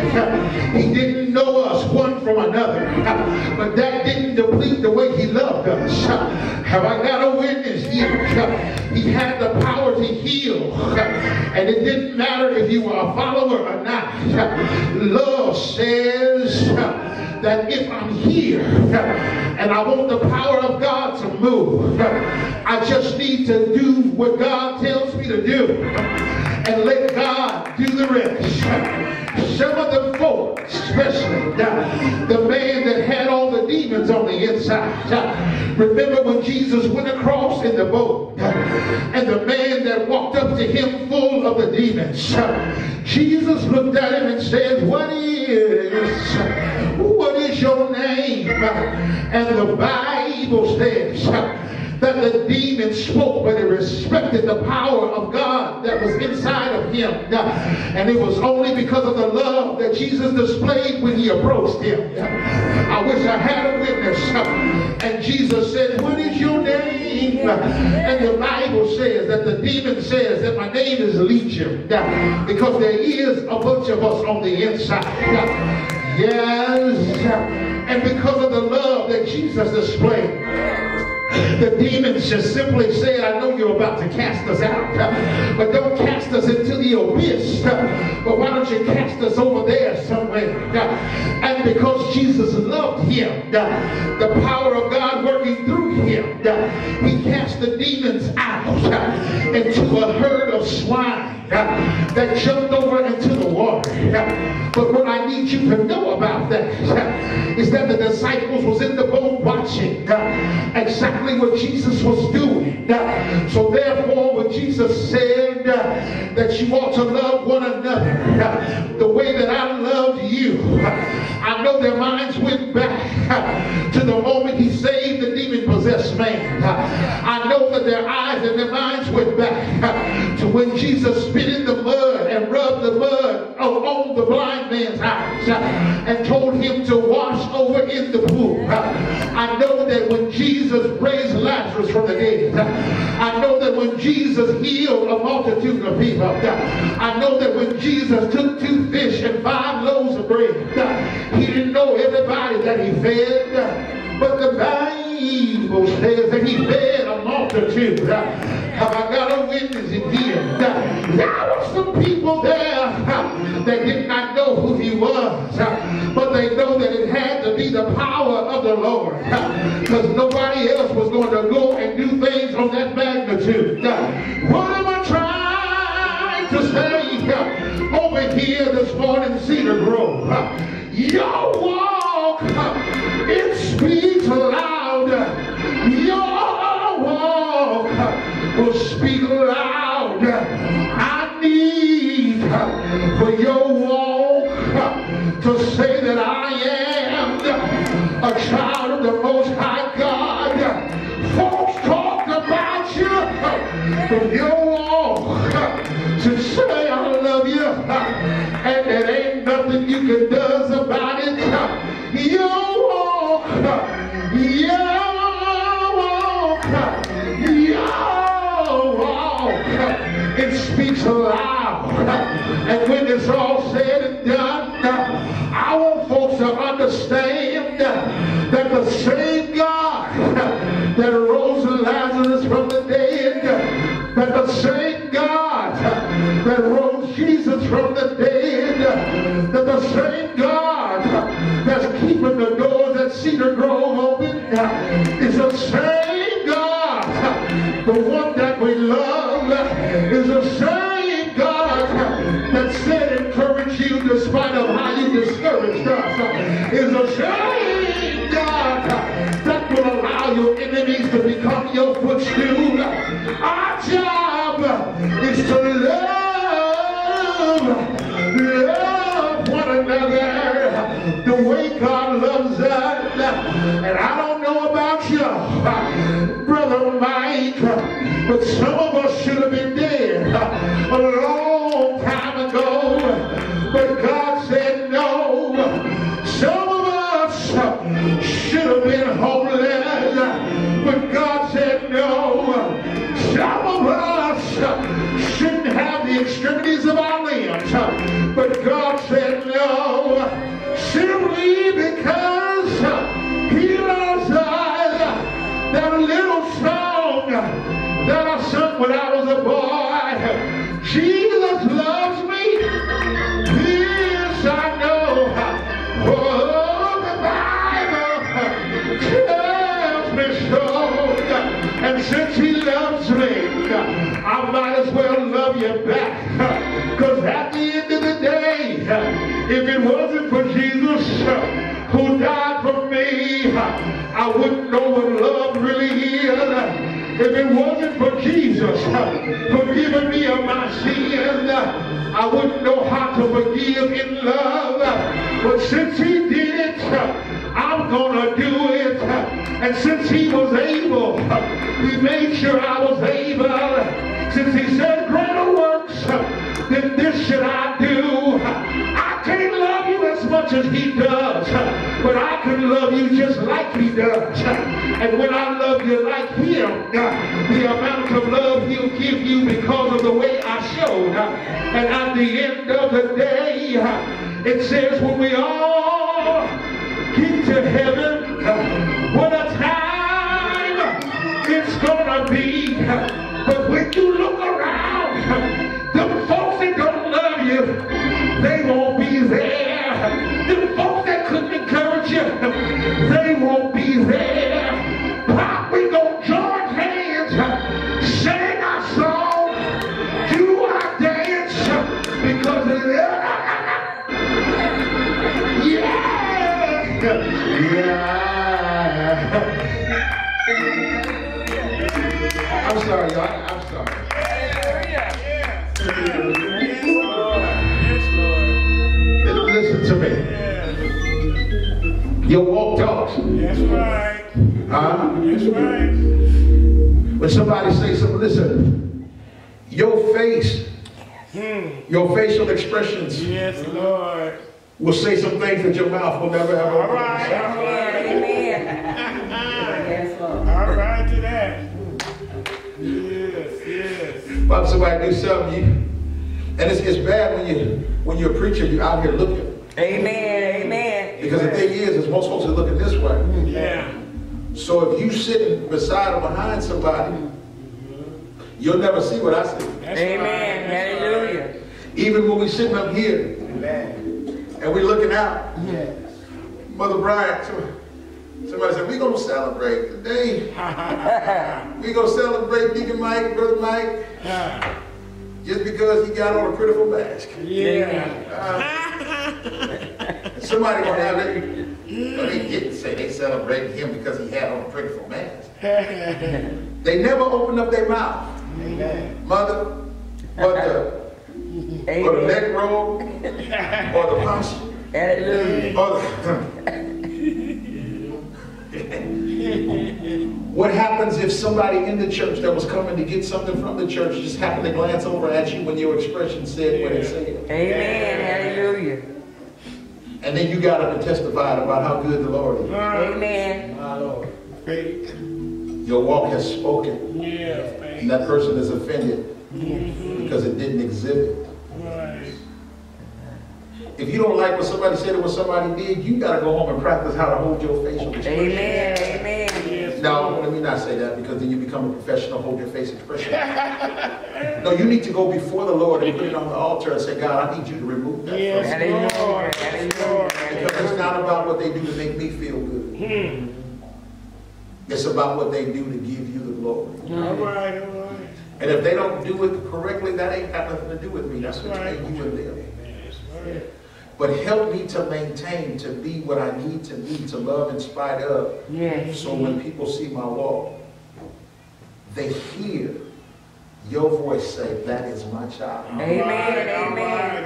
he didn't know us one from another. But that didn't deplete the way he loved us. Have I got a witness here? He had the power to heal. And it didn't matter if you were a follower or not. Love says that if I'm here and I want the power of God to move, I just need to do what God tells me to do and let God do the rest. Some of the folk, especially the man that had all the demons on the inside. Remember when Jesus went across in the boat and the man that walked up to him full of the demons. Jesus looked at him and said, What is your name? And the Bible says that the demon spoke, but it respected the power of God that was inside of him. And it was only because of the love that Jesus displayed when he approached him. I wish I had a witness. And Jesus said, what is your name? And the Bible says that the demon says that my name is Legion, because there is a bunch of us on the inside. Yes. And because of the love that Jesus displayed, the demons just simply said, I know you're about to cast us out, but don't cast us into the abyss, but why don't you cast us over there somewhere? And because Jesus loved him, the power of God working through him, he cast the demons out into a herd of swine that jumped over into the water. But what I need you to know about that is that the disciples was in the boat watching exactly what Jesus was doing. So therefore, when Jesus said that you ought to love one another the way that I loved you, I know their minds went back to the moment he saved the demon-possessed man. I know that their eyes and their minds went back to when Jesus spit in the mud and and told him to wash over in the pool. I know that when Jesus raised Lazarus from the dead, I know that when Jesus healed a multitude of people, I know that when Jesus took 2 fish and 5 loaves of bread, he didn't know everybody that he fed, but the Bible says that he fed a multitude. Have I got a witness? He did. There were some people there that did not know who he was, but they know that it had to be the power of the Lord, because nobody else was going to go and do things on that magnitude. What am I trying to say over here this morning, Cedar Grove? Your walk, it speaks loud. Your walk will speak loud. I need for your walk to say that I am a child of the Most High God. Folks talk about you, but your walk to say I love you, and it ain't nothing you can do about it. Your walk, it speaks aloud. And when it's all said and done, I want folks to understand that the same God that rose Lazarus from the dead, that the same God that rose Jesus from the dead, that the same God that's keeping the doors at Cedar Grove open is the same God, the one that we love, is the same God that said encourage you despite of how you discouraged us, is the same God that will allow your enemies to become your footstool. Our job is to love one another the way God loves us. And I don't know about you, Brother Mike, but some of us should have been dead a long time ago, but God said no. Some of us should have been homeless, but God said no. Some of us shouldn't have the extremities of our limbs, but God said no, simply because he loves us. That little song that I sung when I was a boy, Jesus loves me, yes I know, oh the Bible tells me so, and since he loves me, I might as well love you back, because at the end of the day, if it wasn't for Jesus who died for me, I wouldn't know what love really is. If it wasn't for Jesus forgiving me of my sin, I wouldn't know how to forgive in love. But since he did it, I'm gonna do it. And since he was able, he made sure I was able. Since he said greater works than this should I do. I can't love you as much as he does, but I can love you just like he does. And when I love you like him, the amount of love he'll give you because of the way I showed. And at the end of the day, it says when we all get to heaven, what a time it's gonna be. But when you look around, the folks that don't love you, they won't be there. The folks that couldn't encourage you, they won't be there. Pop, we gon' join hands, sing our song, do our dance, because I'm sorry, y'all. I'm sorry. Yes, Lord. Listen to me. You walked off. That's right. That's right. When somebody says something, listen, your face, your facial expressions, yes, Lord, will say some things that your mouth will never ever. All right. All right. Amen. Yes, all right to that. Yes, yes. But somebody do something, and it's bad when you're a preacher, you're out here looking. Amen. Amen. Because the thing is most folks are looking this way. Yeah. So if you sitting beside or behind somebody, you'll never see what I see. That's amen. Right. Hallelujah. Right. Even when we sitting up here, amen, and we looking out, yes. Mother Brian, somebody said, we're going to celebrate today. We're going to celebrate Deacon Mike, Brother Mike, just because he got on a pitiful mask. Yeah. Somebody going to have that. But they didn't say they celebrated him because he had on a pitiful mask. They never opened up their mouth. Amen. Mother, or the neck roll, or the posture, What happens if somebody in the church that was coming to get something from the church just happened to glance over at you when your expression said what it said? Amen. Hallelujah. And then you got up and testified about how good the Lord is. Amen. My Lord. Your walk has spoken. Yes. And that person is offended. Yes. Because it didn't exhibit. Right. If you don't like what somebody said or what somebody did, you got to go home and practice how to hold your facial expression. Amen. Amen. Yes. Now, let me not say that, because then you become a professional hold your face expression. No, you need to go before the Lord and put it on the altar and say, God, I need you to remove that. Yes, Lord. Because it's not about what they do to make me feel good. It's about what they do to give you the glory. All right, all right. And if they don't do it correctly, that ain't got nothing to do with me. That's between you and them. Right. But help me to maintain, to be what I need to be, to love in spite of. Yes. So when people see my walk, they hear your voice say, that is my child. Amen. Amen.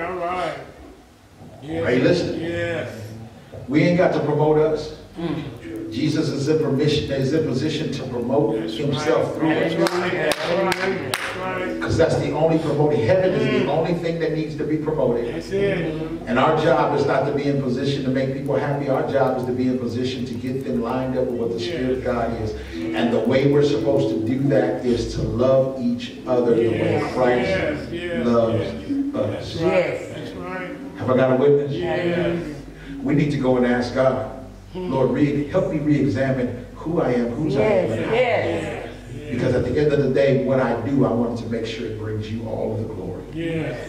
All right. All right. Yes. Are you listening? Yes. We ain't got to promote us. Jesus is in permission, is in position to promote himself through us. Because that's the only promoting. Heaven is the only thing that needs to be promoted. That's it. And our job is not to be in position to make people happy. Our job is to be in position to get them lined up with what the Spirit of God is. And the way we're supposed to do that is to love each other the way Christ loves us. Yes. That's right. Have I got a witness? Yes. We need to go and ask God. Lord, help me re-examine who I am, whose I am. Yes. Because at the end of the day, what I do, I want to make sure it brings you all of the glory. Yes.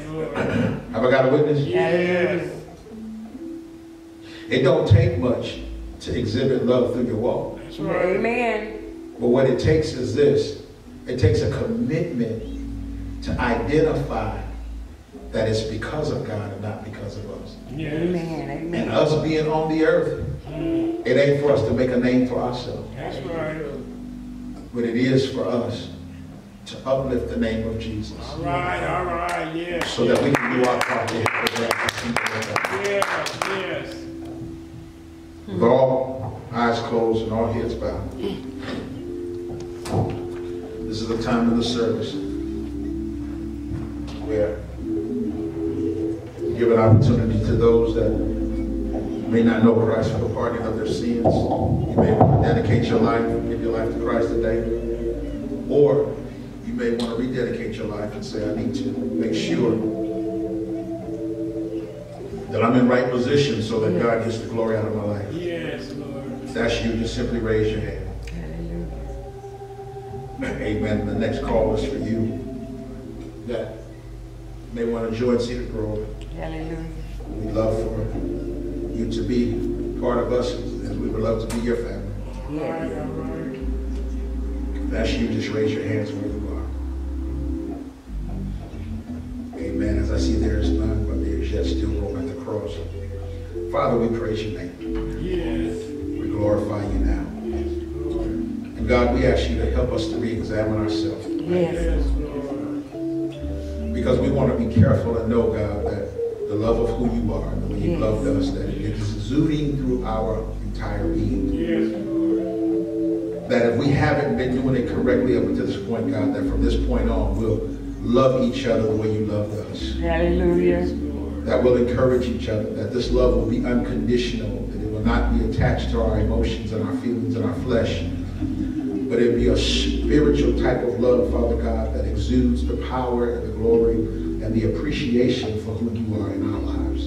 Have I got a witness? Yes. It don't take much to exhibit love through your walk. That's right. Amen. But what it takes is this. It takes a commitment to identify that it's because of God and not because of us. Yes. Amen. Amen. And us being on the earth, it ain't for us to make a name for ourselves. That's right. But it is for us to uplift the name of Jesus. All right, yes. So that we can do our part to help the world. Yes, yes. With all eyes closed and all heads bowed, this is the time of the service where we give an opportunity to those that may not know Christ for the pardon of their sins. You may want to dedicate your life, give your life to Christ today. Or you may want to rededicate your life and say, I need to make sure that I'm in right position so that God gets the glory out of my life. Yes, Lord. If that's you, just simply raise your hand. Hallelujah. Amen. The next call is for you that may want to join Cedar Grove. Hallelujah. We love for you to be part of us, as we would love to be your family. If that's you, just raise your hands where you are. Amen. As I see there is none, but there is yet still room at the cross. Father, we praise your name. Yes. We glorify you now. And God, we ask you to help us to re-examine ourselves. Yes. Because we want to be careful and know, God, that the love of who you are, the way you loved us, that it's exuding through our entire being. Yes. That if we haven't been doing it correctly up until this point, God, that from this point on, we'll love each other the way you loved us. Hallelujah. that will encourage each other, that this love will be unconditional, that it will not be attached to our emotions and our feelings and our flesh, but it will be a spiritual type of love, Father God, that exudes the power and the glory and the appreciation for who you are in our lives.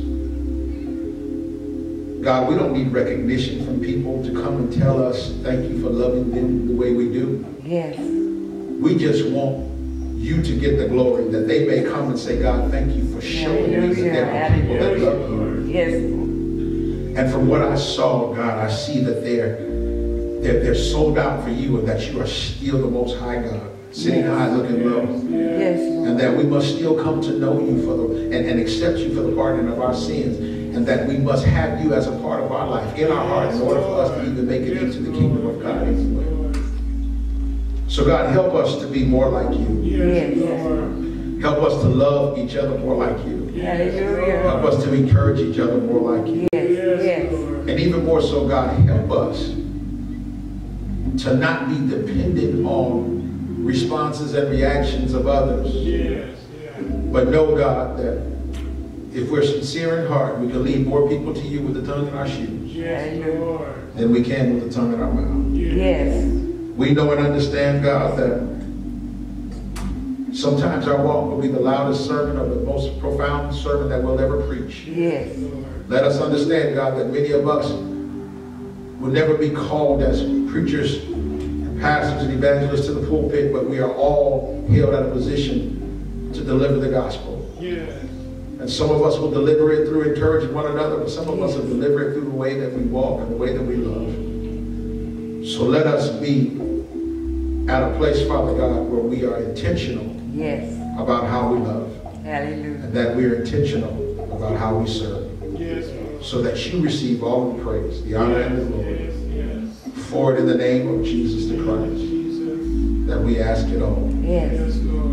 God, we don't need recognition from people to come and tell us thank you for loving them the way we do. Yes. We just want you to get the glory, that they may come and say, God, thank you for showing me that there are people that love you. Yes. And from what I saw, God, I see that they're sold out for you, and that you are still the Most High God, sitting high, looking low. Yes. And that we must still come to know you for and accept you for the pardon of our sins. And that we must have you as a part of our life, in our hearts, in order for us to even make it into the kingdom of God anyway. So God, help us to be more like you. Yes. Help us to love each other more like you. Yes. Help us to encourage each other more like you. Yes. And even more so, God, help us to not be dependent on responses and reactions of others. Yes. But know, God, that if we're sincere in heart, we can lead more people to you with the tongue in our shoes than we can with the tongue in our mouth. Yes. We know and understand, God, that sometimes our walk will be the loudest sermon or the most profound sermon that we'll ever preach. Yes. Let us understand, God, that many of us will never be called as preachers and pastors and evangelists to the pulpit, but we are all held at a position to deliver the gospel. Yes. And some of us will deliver it through encouraging one another, but some of us will deliver it through the way that we walk and the way that we love. So let us be at a place, Father God, where we are intentional about how we love. Hallelujah. And that we are intentional about how we serve. Yes. So that you receive all the praise, the honor, and the glory. Yes. Yes. For it in the name of Jesus the Christ, that we ask it all. Yes, Lord.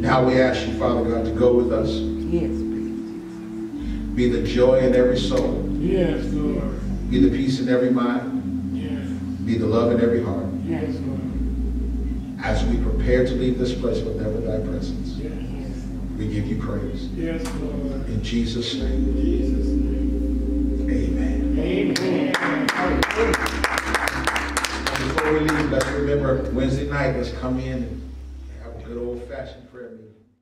Now we ask you, Father God, to go with us. Yes, please. Be the joy in every soul. Yes, Lord. Be the peace in every mind. Yes. Be the love in every heart. Yes, Lord. As we prepare to leave this place, but never thy presence. Yes. We give you praise. Yes, Lord. In Jesus' name. In Jesus' name. Amen. Amen. And before we leave, let's remember Wednesday night, let's come in and have a good old-fashioned prayer meeting.